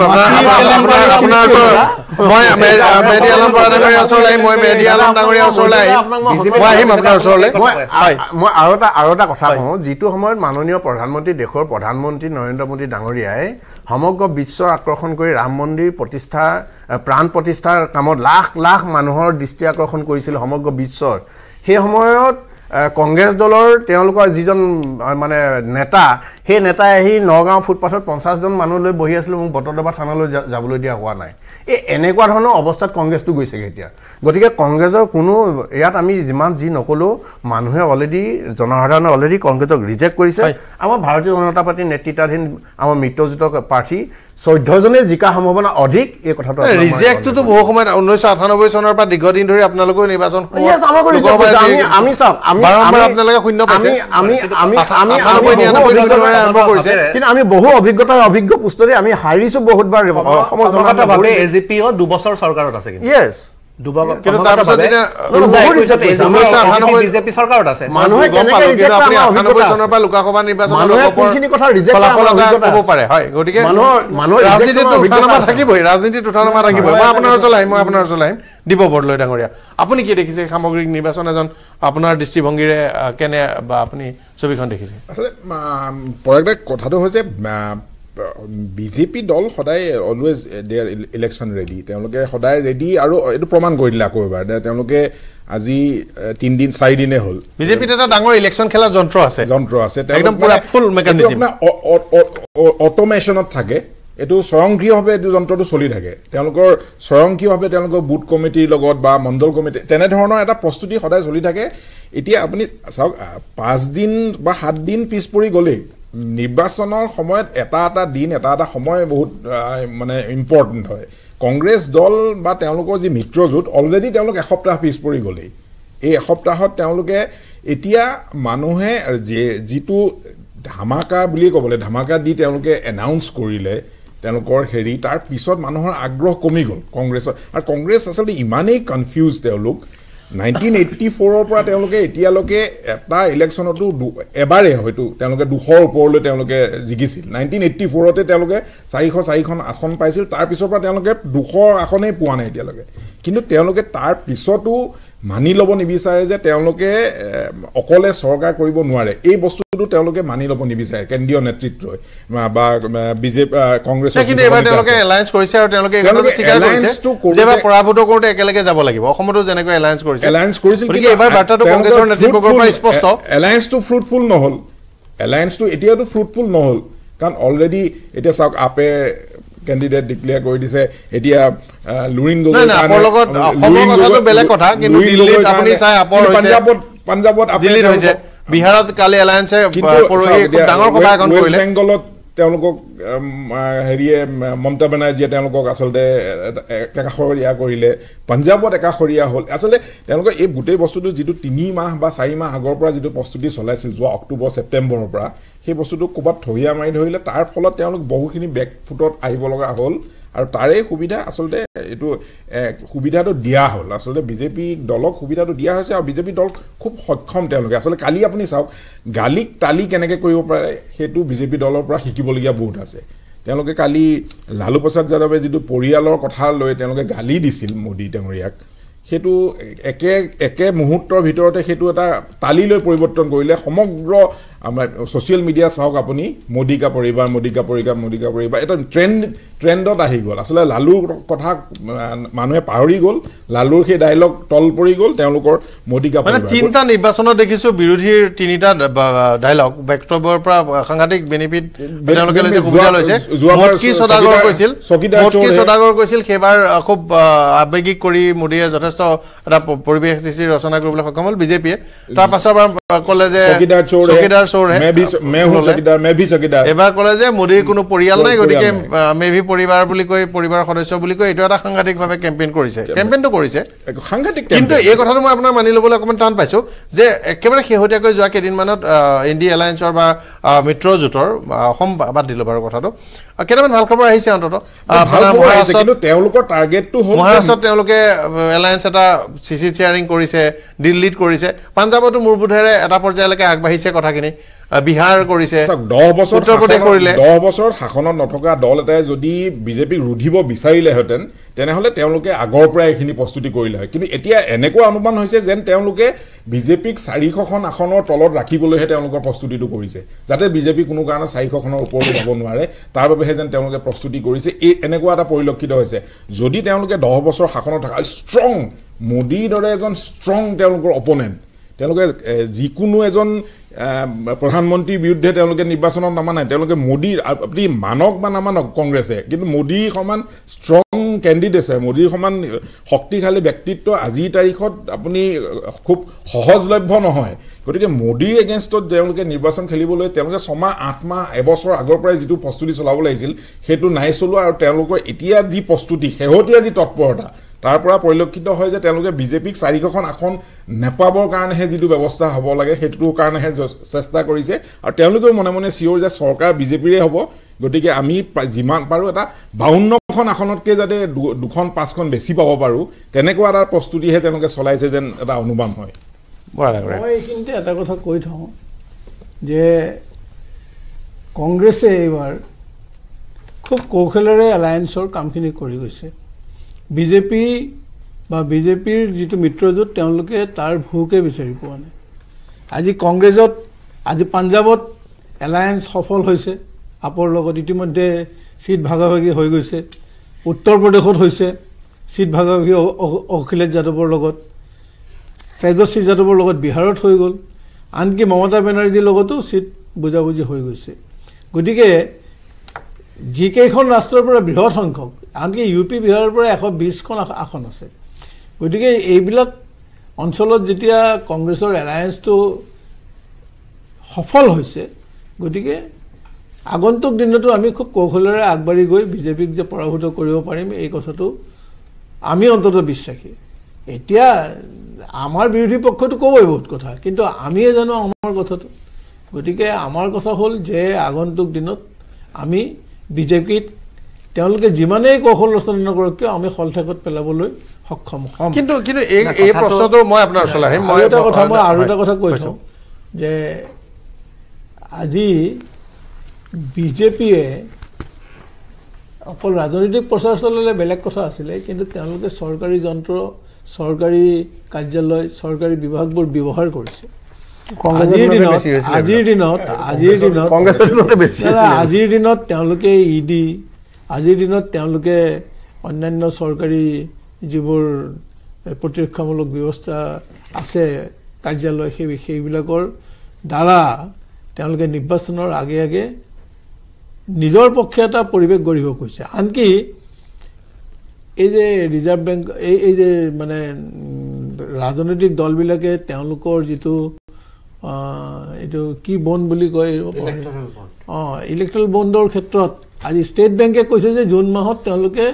কথা কওঁ যেটো সময়ত মাননীয় প্ৰধানমন্ত্ৰী দেশৰ প্ৰধানমন্ত্ৰী নৰেন্দ্ৰ মোদী ডাঙৰিয়াই সমগ্ৰ বিশ্ব আকৰ্ষণ কৰি ৰাম মন্দিৰ প্ৰতিষ্ঠা প্ৰাণ প্ৰতিষ্ঠাৰ কামত লাখ লাখ মানুহৰ দৃষ্টি আকৰ্ষণ কৰিছিল সমগ্ৰ বিশ্বৰ সেই সময়ত কংগ্ৰেছ দলৰ তেওঁলোকৰ যিজন মানে নেতা হে নেতা আহি নগাঁও ফুটপাথত 50 জন মানুহ লৈ বহি আছিল মই বটদবা থানালৈ যাবলৈ দিয়া হোৱা নাই এ এনেকুৱা ধৰণৰ অৱস্থাত কংগ্ৰেছটো গৈছে এতিয়া গতিকে কংগ্ৰেছৰ কোনো ইয়াত আমি যিমান যি নকলো মানুহে অলৰেডি জনসাধাৰণে অলৰেডি কংগ্ৰেছক ৰিজেক্ট কৰিছে আমাৰ ভাৰতীয় জনতা পাৰ্টিৰ নেতৃত্বাধীন আমাৰ মিত্ৰজোট পাৰ্টি 14 জনে জিকা সম্ভাৱনা অধিক এই কথাটো ৰিজেক্ট তো বহু সময় 1998 চনৰ পৰা দীৰ্ঘ দিন ধৰি আপোনালোক নিৰ্বাচন আমি সব আপোনালোকে শূন্য পাইছে কিন্তু আমি বহু অভিজ্ঞতাৰ অভিজ্ঞ পুস্তৰে আমি হাৰিছো বহুতবাৰ সমৰ্থনতা বাবে এজিপি অ দুবছৰ সৰকাৰত আছে কিন্তু ইয়েস দুবছৰ কিন্তু তাৰ পাছত এটা বিজেপি সৰকাৰত আছে মানুহে কেনেকৈ ৰিজেক্ট আপুনি 98 চনৰ পৰা লোকসভা নিৰ্বাচন লোকপৰ কথা ৰিজেক্ট কৰিব পাৰে হয় গটিকে মানুহ ৰাজনীতিটো উঠানামা থাকিবই ৰাজনীতিটো উঠানামা থাকিবই মই আপোনাৰ চলাই দিব বৰলৈ ডাঙৰিয়া আপুনি কি দেখিছে সামগ্ৰিক নিৰ্বাচন এজন আপোনাৰ দৃষ্টিভংগীৰে কেনে বা আপুনি ছবিখন দেখিছে আসলে পৰগক কথাটো হৈছে BJP dol hodai always their election ready temloke hodai ready aru etu proman koridila ko ebar temloke aji 3 din 4 din e hol BJP ta dangor election khela jontro ase ekdom pura full mechanism automation of thake এটো স্বয়ংক্রিয় ভাবে যন্ত্রটো চলি থাকে তেওঁলোকৰ স্বয়ংক্ৰিয় ভাবে তেওঁলোকৰ বুট কমিটিৰ লগত বা মণ্ডল কমিটি তেনে ধৰণৰ এটা প্ৰস্তুতি সদায় চলি থাকে এতিয়া আপুনি 5 দিন বা 7 দিন পিছ পৰি গলে নিৰ্বাচনৰ সময়ত এটা দিন এটা সময় বহুত মানে ইম্পৰ্টেন্ট হয় কংগ্ৰেছ দল বা তেওঁলোকৰ যি মিত্ৰজোট অলৰেডি তেওঁলোক এসপ্তাহ পিছ পৰি গলে এই এসপ্তাহত তেওঁলোকে এতিয়া মানুহে যেটো ধামাকা বুলি ক'বলে ধামাকা দি তেওঁলোকে এনাউন্স কৰিলে তেওঁলোকৰ হেৰি তাৰ পিছত মানুহৰ আগ্ৰহ কমি গল কংগ্ৰেছৰ আৰু কংগ্ৰেছ আসলে ইমানেই কনফিউজ তেওঁলোক 1984 পৰা তেওঁলোকে এতিয়ালৈকে এটা ইলেকচনটো এবাৰে হয়তো তেওঁলোকে 200 ওপৰলৈ তেওঁলোকে জিকিছিল 1984 তে তেওঁলোকে 404 খন আসন পাইছিল তাৰ পিছৰ পৰা তেওঁলোকে 200 আসনেই পোৱা নাই এতিয়ালৈকে কিন্তু তেওঁলোকে তাৰ পিছতো মানি লব নিবিচাৰে যে তেওঁলোকে অকলে সৰকাৰ কৰিব নোৱাৰে এই বস্তুটো তেওঁলোকে মানি লব নিবিচাৰে কেন্দ্ৰীয় নেতৃত্ব বা বিজেপি কংগ্ৰেছ কিন্তু এবাৰ তেওঁলোকে এলায়েন্স কৰিছে আৰু তেওঁলোকে এখনটো স্বীকাৰ কৰিছে যেবা পৰাভূত কৰোতে একেলগে যাব লাগিব অসমটো যেনেকৈ এলায়েন্স কৰিছিল কিন্তু এবাৰ বাৰ্তাটো কংগ্ৰেছৰ নেতৃত্বৰ পৰা স্পষ্ট এলায়েন্সটো ফ্ৰুটফুল নহল এলায়েন্সটো এতিয়াটো ফ্ৰুটফুল নহল কাৰণ অলৰেডি এতিয়া চাওক আপে candidate declare koi dise etia Lurinjyoti na apor logot homo kotha to bele kotha kintu Delhi apuni sai apor hoise Punjabot apni Delhi hoise Biharat kali alliance poroi dangor khoba ekon korile Bengalot তেওঁলোকক Herie Mamta Banerjee Telangok Asolde Kakahoria Gorile, Panjabo Kakahoria Hol Asole, Telangok Eb Gute was to do Zidu Tinima, Basaima, Agopra, Zidu Postudi Solaces, October, September, Bra. He was to do Kubat Toya, my Hoyle, Tarpolo Telangok Bohini back, put out Ivologa Hole. আৰু তাৰে সুবিধা আসলে এটো সুবিধাটো দিয়া হল আসলে BJP দলক সুবিধাটো দিয়া হৈছে আৰু বিজেপি দল খুব সক্ষম তেওঁলোকে আসলে কালি আপুনি চাওক গালিক তালি কেনেকে কৰিব পাৰে হেতু বিজেপি দলৰ পৰা হিকিবলগিয়া বহুত আছে তেওঁলোকে কালি লালু প্ৰসাদ যাদৱে যিটো পৰিয়ালৰ কথা লৈ তেওঁলোকে গালি দিছিল মোদি ডাঙৰিয়াক হেতু একে মুহূৰ্তৰ ভিতৰতে হেতু এটা তালি লৈ পৰিৱৰ্তন কৰিলে সমগ্ৰ আমাৰ সোশ্যাল মিডিয়া চাওক আপুনি মোদিকা পৰিবাৰ মোদিকা পৰিবাৰ এটা ট্ৰেন্ডত আহি গল আসলে লালুৰ কথা মানুহে পাহৰি গল লালুৰ সেই ডায়লগ টল পৰি গল তেওঁলোকৰ মোদিকা পৰিবাৰ মানে তিনটা নিৰ্বাচন দেখিছো বিৰোধীৰ তিনিটা ডায়লগ বেকটবৰ পৰা সাংঘাটিক বেনিফিট তেওঁলোকে লৈছে সুবিধা লৈছে চকিদাৰ কৈছিল কেবাৰ খুব আবেগিক কৰি মোদিয়ে যথেষ্ট এটা পৰিবেশ দিছিল ৰচনা কৰিবলৈ সক্ষম হল বিজেপি তাৰ পাছৰ কলে যে চকিদাৰ मैं भी चकिदार এবাৰ কলে যে মোদিৰ কোনো পৰিয়াল নাই গটিকে মেবি পৰিবাৰ বুলি কই পৰিবাৰ সদস্য বুলি কই এটা সাংঘাটিকভাৱে কেম্পেইন কৰিছে সাংঘাটিক কিন্তু এই কথাটো মই আপোনাক মানি লবলৈ অকমান টান পাইছো যে একেবাৰে হেহতিয়া কৈ যোৱা কেদিন মানত ইন্ডিয়া এলায়েন্সৰ বা মিত্ৰ জোটৰ অসম বাদ দিলো বাৰু কথাটো কেনেমান ভাল খবৰ আহিছে অন্তত কিন্তু তেওঁলোকৰ টাৰ্গেটটো হ'ল মহাৰাষ্ট্ৰত তেওঁলোকে এলায়েন্স এটা সিসি চেয়াৰিং কৰিছে ডিলিট কৰিছে পাঞ্জাবতো মুৰবুধৰে এটা পৰ্যায়লৈকে আগবাঢ়িছে কথা কিনে বিহাৰ কৰিছে 10 বছৰ উত্তৰপ্ৰদেশ কৰিলে 10 বছৰ শাসনত নথকা দল এটা যদি বিজেপি ৰুধিব বিচাৰিলে হেতেন তেনে হলে তেওঁলোকে আগৰ পৰা এখিনি প্ৰস্তুতি কৰিলে হয় কিন্তু এতিয়া এনেকুৱা অনুমান হৈছে যেন তেওঁলোকে বিজেপিক 400 খন আসনৰ তলত ৰাখিবলৈ হে তেওঁলোকৰ প্ৰস্তুতিটো কৰিছে যাতে বিজেপি কোনো কাৰণ 400 খনৰ ওপৰত যাব নোৱাৰে তাৰ বাবে যেন তেওঁলোকে প্ৰস্তুতি কৰিছে এই এনেকুৱা এটা পৰিলক্ষিত হৈছে যদি তেওঁলোকে 10 বছৰ শাসনত থকা ষ্ট্ৰং মোদী দৰে এজন ষ্ট্ৰং তেওঁলোকৰ অপোনেন্ট তেওঁলোকে যিকোনো এজন প্ৰধানমন্ত্ৰীৰ বিৰুদ্ধে তেওঁলোকে নিৰ্বাচনত নামা নাই তেওঁলোকে মোদী আপুনি মানক বা নামানক কংগ্ৰেছে কিন্তু মোদী সমান ষ্ট্ৰং ক্যান্ডিডেট আছে মোদী সমান শক্তিশালী ব্যক্তিত্ব আজি তাৰিখত আপুনি খুব সহজলভ্য নহয় গতিকে মোদীৰ এগেইনষ্টত তেওঁলোকে নিৰ্বাচন খেলিবলৈ তেওঁলোকে 6 মাহ 8 মাহ এবছৰ আগৰ পৰাই যিটো প্ৰস্তুতি চলাব লাগিছিল সেইটো নাই চলোৱা আৰু তেওঁলোকৰ এতিয়া যি প্ৰস্তুতি হেহতিয়া যি তৎপৰতা তাৰ পৰা পৰিলক্ষিত হয় যে তেওঁলোকে বিজেপিক 400 খন এখন নেপাবৰ কাৰণে হে যিটো ব্যৱস্থা হ'ব লাগে সেইটো কাৰণে হে চেষ্টা কৰিছে আৰু তেওঁলোকে মনে সিওৰ যে সৰকাৰ বিজেপিৰে হ'ব গতিকে আমি যিমান পাৰো এটা 52 খন আসনতকে যাতে 2-5 খন বেছি পাব পাৰো তেনেকুৱা এটা প্ৰস্তুতি হে তেওঁলোকে চলাইছে যেন এটা অনুমান হয় মই এইখিনিতে এটা কথা কৈ থম যে কংগ্ৰেছে এবাৰ খুব কৌশলেৰে এলায়েন্সৰ কামখিনি কৰি গৈছে বিজেপি বা বিজেপিৰ যেটো মিত্ৰজোট তেওঁলোকে তাৰ ভূকে বিচাৰি পোৱা নাই আজি কংগ্ৰেছত আজি পাঞ্জাবত এলায়েন্স সফল হৈছে আপৰ লগত ইতিমধ্যে সিট ভাগাভাগি হৈ গৈছে উত্তৰ প্ৰদেশত হৈছে সিট ভাগাভাগি অখিলেশ যাদৱৰ লগত তেজস্বী যাদৱৰ লগত বিহাৰত হৈ গ'ল আনকি মমতা বেনাৰ্জীৰ লগতো সিট বুজাবুজি হৈ গৈছে গতিকে যিকেইখন ৰাষ্ট্ৰৰ পৰা বৃহৎ সংখ্যক আনকি ইউপি বিহাৰৰ পৰা 120 খন আসন আছে গতিকে এইবিলাক অঞ্চলত যেতিয়া কংগ্ৰেছৰ এলায়েন্সটো সফল হৈছে গতিকে আগন্তুক দিনটো আমি খুব কৌশলেৰে আগবাঢ়ি গৈ বিজেপিক যে পৰাভূত কৰিব পাৰিম এই কথাটো আমি অন্তত বিশ্বাসী এতিয়া আমাৰ বিৰোধী পক্ষটো কবই বহুত কথা কিন্তু আমিয়ে জানো আমাৰ কথাটো গতিকে আমাৰ কথা হ'ল যে আগন্তুক দিনত আমি বিজেপিত তেওঁলোকে জিমানেই কৌশল ৰচনা নকৰক কিয় আমি হলঠাকত পেলাবলৈ সক্ষম হম কিন্তু এই প্ৰশ্নটো মই আপোনাৰ ওচৰলৈ আহিম মই এটা কথা মই আৰু এটা কথা কৈছো যে আজি বিজেপিয়ে অকল ৰাজনৈতিক প্ৰচাৰ চলালে বেলেগ কথা আছিলে কিন্তু তেওঁলোকে চৰকাৰী যন্ত্ৰ চৰকাৰী কাৰ্যালয় চৰকাৰী বিভাগবোৰ ব্যৱহাৰ কৰিছে আজিৰ দিনত তেওঁলোকে ইডি আজিৰ দিনত তেওঁলোকে অন্যান্য চৰকাৰী যিবোৰ প্ৰতিৰক্ষামূলক ব্যৱস্থা আছে কাৰ্যালয় সেইবিলাকৰ দ্বাৰা তেওঁলোকে নিৰ্বাচনৰ আগে নিজৰ পক্ষে এটা পৰিৱেশ গঢ়িব কৈছে আনকি এই যে ৰিজাৰ্ভ বেংক এই যে মানে ৰাজনৈতিক দলবিলাকে তেওঁলোকৰ যিটো এটো কি বন বুলি কয় ইলেকট্ৰল বন্ডৰ ক্ষেত্ৰত আজি স্টেট ব্যাংকে কৈছে যে জুন মাহত তেওঁলোকে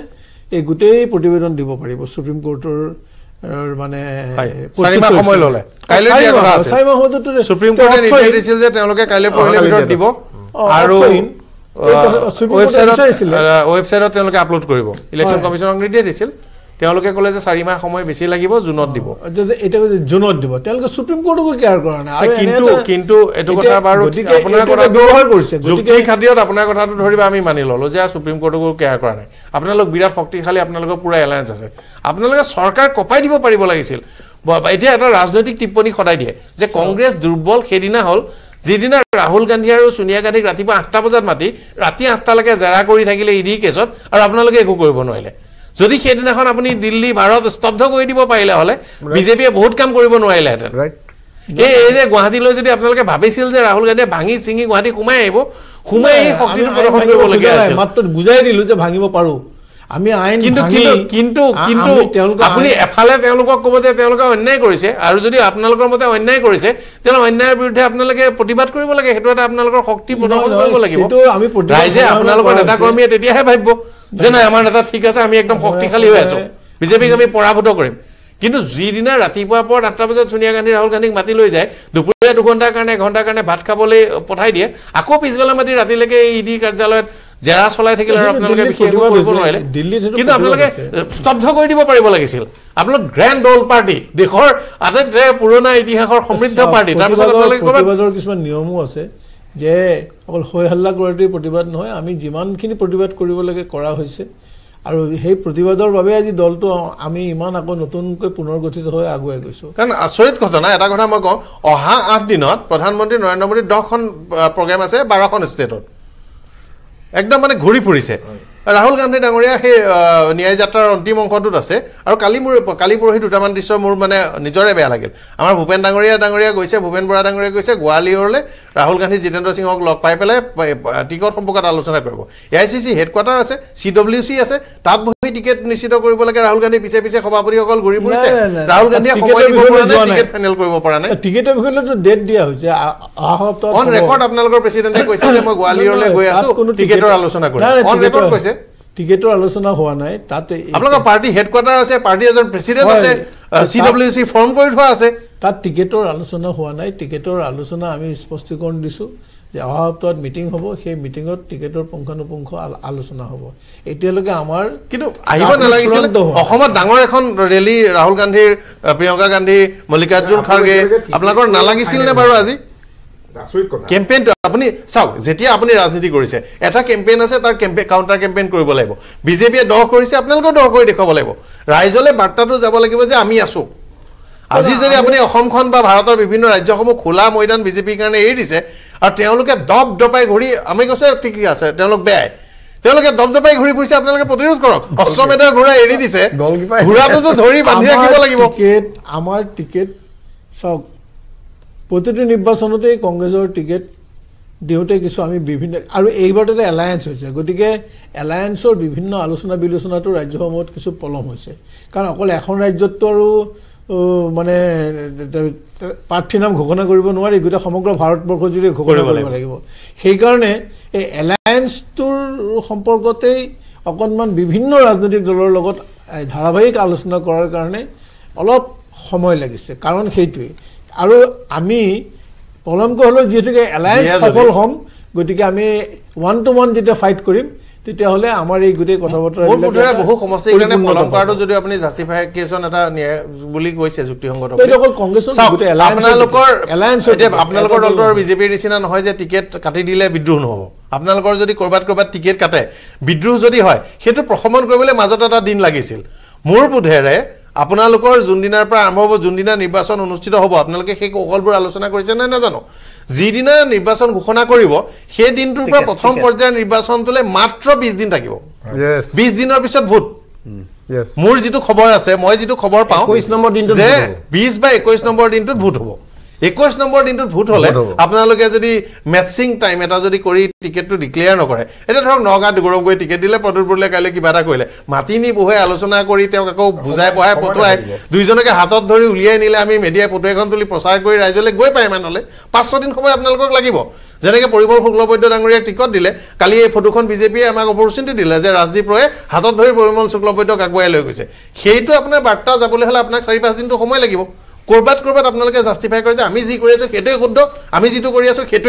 এই গুটেই প্রতিবেদন দিব পাৰিব সুপ্ৰিম কোৰ্টৰ মানে সাৰিমা সময় ললে কাইলে দিয়া কথা আছে সাৰিমা হওতে সুপ্ৰিম কোৰ্টে নিৰ্দেশ দিছিল যে তেওঁলোকে কাইলে পৰহিলে ভিতৰত দিব আৰু ওয়েবসাইটত তেওঁলোকে আপলোড কৰিব ইলেকশন কমিশনক নিৰ্দেশ দিছিল তেওঁলোকে কলে যে সারিমা সময় বেছি লাগিব জুনত দিব এটা জুনত দিব তেওঁলোকে সুপ্রিম কোর্টক কেয়াৰ কৰা না আৰু কিন্তু কিন্তু এটো কথা বাৰু আপোনাৰ কথা ব্যৱহাৰ কৰিছে গতিকে এই খাতিৰত আপোনাৰ কথাটো ধৰিবা আমি মানি ললো যে সুপ্ৰিম কোৰ্টক কেয়াৰ কৰা নাই আপোনালোক বিৰাট শক্তিশালী আপোনালোকৰ পুৰা এলায়েন্স আছে আপোনালোকে সৰকাৰ কপাই দিব পাৰিব লাগিছিল এটা এটা ৰাজনৈতিক টিপ্পনী খদাই দিয়ে যে কংগ্ৰেছ দুৰ্বল হেদিনা হল যেদিনা ৰাহুল গান্ধী আৰু সোনিয়া গান্ধী ৰাতিপুৱা 8টা বজাত মাটি ৰাতি 8টা লৈকে জেৰা কৰি থাকিলে ইডি কেছত আৰু আপোনালোকে একো কৰিব নোৱাৰিলে যদি কেদিনাখন আপুনি দিল্লী ভাৰত স্তব্ধ কৰি দিব পাইলে হলে বিজেপি বহুত কাম কৰিব নোৱাৰিলে ৰাইট এই যে গুৱাহাটী লৈ যদি আপোনালোকে ভাবিছিল যে ৰাহুল গান্ধী ভাঙি সিঙি গুৱাহাটী ঘুমাই আহিব ঘুমাই এই শক্তি প্ৰদৰ্শন কৰিব লাগি আছে মাত্ৰ বুজাই দিলো যে ভাঙিব পাৰো আমি আইন ভাঙি কিন্তু কিন্তু আপুনি এফালে তেওঁলোকক কব যে তেওঁলোকে অন্যায় কৰিছে আৰু যদি আপোনালোকৰ মতে অন্যায় কৰিছে তেনে অন্যায়ৰ বিৰুদ্ধে আপোনালোকে প্ৰতিবাদ কৰিব লাগে হেতু এটা আপোনালোকৰ শক্তি প্ৰদৰ্শন কৰিব লাগিব কিন্তু আমি ৰাইজে আপোনালোকৰ নেতা কৰ্মীয়ে তেতিয়াহে ভাবিব যেন আমাৰ নেতা ঠিক আছে আমি একদম শক্তিশালী হৈ আছো বিজেপিক আমি পৰাভূত কৰিম কিন্তু যিদিনা ৰাতিপুৱা পৰ 8টা বজাত সোনিয়া গান্ধী ৰাহুল গান্ধীক মাতি লৈ যায় দুপৰীয়া 2 ঘণ্টাৰ কাৰণে ঘণ্টাৰ কাৰণে ভাত খাবলৈ পঠাই দিয়ে আকৌ পিছবেলা মাতি ৰাতিলৈকে ইডি কাৰ্যালয়ত জেৰা চলাই থাকিলে আপোনালোকে বিশেষ কৰিব নোৱাৰিলে কিন্তু আপোনালোকে স্তব্ধ কৰি দিব পাৰিব লাগিছিল আপোনালোক গ্ৰেণ্ড অল পাৰ্টি দেশৰ আটাইতকৈ পুৰণা ইতিহাসৰ সমৃদ্ধ পাৰ্টি তাৰ পিছত আপোনালোকে প্ৰতিবাদৰ কিছুমান নিয়মো আছে যে অকল হৈ হল্লা কৰাটোই প্ৰতিবাদ নহয় আমি যিমানখিনি প্ৰতিবাদ কৰিব লাগে কৰা হৈছে আৰু এই প্ৰতিবাদৰ বাবে আজি দলটো আমি ইমান আকৌ নতুনকৈ পুনৰগঠিত হৈ আগুৱাই গৈছো কাৰণ আচৰিত ঘটনা এটা কথা মই কওঁ অহা 8 দিনত প্ৰধানমন্ত্ৰী নৰেন্দ্ৰ মোদী 10খন প্ৰগ্ৰাম আছে 12খন ষ্টেটত একদম মানে ঘূৰি পৰিছে ৰাহুল গান্ধী ডাঙৰীয়া হে ন্যায় যাত্ৰাৰ অন্তিম অংশটোত আছে আৰু কালি পৰহি দুটামান দৃশ্য মোৰ মানে নিজৰে বেয়া লাগিল আমাৰ ভূপেন ডাঙৰীয়া গৈছে ভূপেন বৰা ডাঙৰীয়া গৈছে গোৱালিয়ৰলৈ ৰাহুল গান্ধী জিতেন্দ্ৰ সিংহক লগ পাই পেলাই টিকট সম্পৰ্কত আলোচনা কৰিব এআইচিচি হেডকোৱাৰ্টাৰ আছে চিডব্লিউচি আছে তাত বহি টিকট নিশ্চিত কৰিব লাগে ৰাহুল গান্ধী পিছে পিছে সভাপতিসকল ঘূৰি ফুৰিছে ৰাহুল গান্ধীয়ে সময় দিব পৰা নাই টিকট ফাইনেল কৰিব পৰা নাই টিকটৰ বিষয়টো ডেট দিয়া হৈছে অন ৰেকৰ্ড আপোনালোকৰ প্ৰেছিডেণ্টে কৈছে যে মই গোৱালিয়ৰলৈ গৈ আছো টিকটৰ আলোচনা কৰিম অন ৰেকৰ্ড কৈছে টিকেটৰ আলোচনা হোৱা নাই তাতে আপোনালোকৰ পাৰ্টি হেডকোৱাৰ্টাৰ আছে পাৰ্টি এজন প্ৰেছিডেণ্ট আছে চিডব্লিউচি ফৰ্ম কৰি থোৱা আছে তাত টিকেটৰ আলোচনা হোৱা নাই টিকেটৰ আলোচনা আমি স্পষ্টীকৰণ দিছো যে অহা সপ্তাহত মিটিং হ'ব সেই মিটিংত টিকেটৰ পুংখানুপুংখ আলোচনা হ'ব এতিয়ালৈকে আমাৰ কিন্তু আহিব নালাগিছিল অসমত ডাঙৰ এখন ৰেলী ৰাহুল গান্ধীৰ প্ৰিয়ংকা গান্ধী মল্লিকাৰ্জুন খাৰ্গে আপোনালোকৰ নালাগিছিল নে বাৰু আজি কেম্পেইন আপুনি চাওক যেতিয়া আপুনি ৰাজনীতি কৰিছে এটা কেম্পেইন আছে তাৰ কাউন্টাৰ কেম্পেইন কৰিব লাগিব বিজেপিয়ে দহ কৰিছে আপোনালোকে দহ কৰি দেখাব লাগিব ৰাইজলৈ বাৰ্তাটো যাব লাগিব যে আমি আছো আজি যদি আপুনি অসমখন বা ভাৰতৰ বিভিন্ন ৰাজ্যসমূহ খোলা ময়দান বিজেপিৰ কাৰণে এৰি দিছে আৰু তেওঁলোকে দব দপাই ঘূৰি আমি কৈছে ঠিক আছে তেওঁলোক বেয়াই তেওঁলোকে দব দপাই ঘূৰি ফুৰিছে আপোনালোকে প্ৰতিৰোধ কৰক অসমতে ঘূৰা এৰি দিছে ঘূৰাটোতো ধৰি বান্ধি ৰাখিব লাগিব আমাৰ টিকেট চাওক প্রতিটি নির্বাচনতে কংগ্রেসের টিকেট দিওঁতে কিছু আমি বিভিন্ন আর এইবার এটা এলায়েন্স হয়েছে গতিকে এলায়েন্সর বিভিন্ন আলোচনা বিলোচনাটো রাজ্যসমূহত কিছু পলম হয়েছে কারণ অকল এখন রাজ্যতো আর মানে প্রার্থীর নাম ঘোষণা করব নোৱাৰি গোটা সমগ্ৰ ভাৰতবৰ্ষ জুড়ে ঘোষণা কৰিব লাগিব সেই কাৰণে এই এলায়েন্সটোৰ সম্পৰ্কতেই অকণমান বিভিন্ন ৰাজনৈতিক দলৰ লগত ধাৰাবাহিক আলোচনা কৰাৰ কাৰণে অলপ সময় লাগিছে কাৰণ সেইটোই আৰু আমি পলমকৈ হলো যেটুকে এলায়েন্স সফল হম গতিকে আমি ওয়ান টু ওয়ান যেটা ফাইট কৰিম তেতিয়া হলে আমাৰ এই গুটে কথা বতৰা বহুত বহু সমস্যা এখানে পলম কৰাটো যদি আপুনি জাস্টিফিকেশন এটা বুলি কৈছে যুক্তিসংগত এইসকল কংগ্ৰেছৰ গুটে এলায়েন্স আপোনালোকৰ এলায়েন্স এতিয়া আপোনালোকৰ দলৰ বিজেপিৰ নিচিনা নহয় যে টিকেট কাটি দিলে বিদ্ৰোহ নহব আপোনালোকৰ যদি কৰবাত টিকেট কাটে বিদ্ৰোহ যদি হয় সেইটো প্ৰশমন কৰিবলৈ মাজত এটা দিন লাগিছিল মোৰ বুধেৰে আপোনালোকৰ জুনদিনাৰ পৰা আৰম্ভ হ'ব জুনদিনা নিৰ্বাচন অনুষ্ঠিত হ'ব আপোনালোকে সেই কৌশলবোৰ আলোচনা কৰিছে নে নাজানো যিদিনা নিৰ্বাচন ঘোষণা কৰিব সেই দিনটোৰ পৰা প্ৰথম পৰ্যায়ৰ নিৰ্বাচনটোলৈ মাত্ৰ 20 দিন থাকিব 20 দিনৰ পিছত ভোট মোৰ যেটো খবৰ আছে মই যেটো খবৰ পাওঁ 21 নম্বৰ দিনটো 20 বা 21 নম্বৰ দিনটোত ভোট হ'ব 21 number into foot hole. Apnaloke jodi matching time eta jodi kori ticket to declare nokore. Eta dhorok Nogat Gorok goi ticket dile Padurbole kaile kiba eta koile. Matini bohe alochona kori teokako bujai bohai potuai. Duijonoke hatot dhori uliai nile ami media potu ekon tuli prochar kori raijole goi pai manole. 500 din somoy apnalok lagibo. Jeneke poribol Shuklaboidya Dangoriya ticket dile kali ei photokhon BJP amak opportunity dile je Rajdeep Roye hatot dhori poribol Shuklaboidya kakwai loi goise. Heitu apnar barta jabole hole apnak 4-5 din to somoy lagibo. Corbat, Apnolka justify Amizi Korea, Keto, Amizi to Korea, so Keto,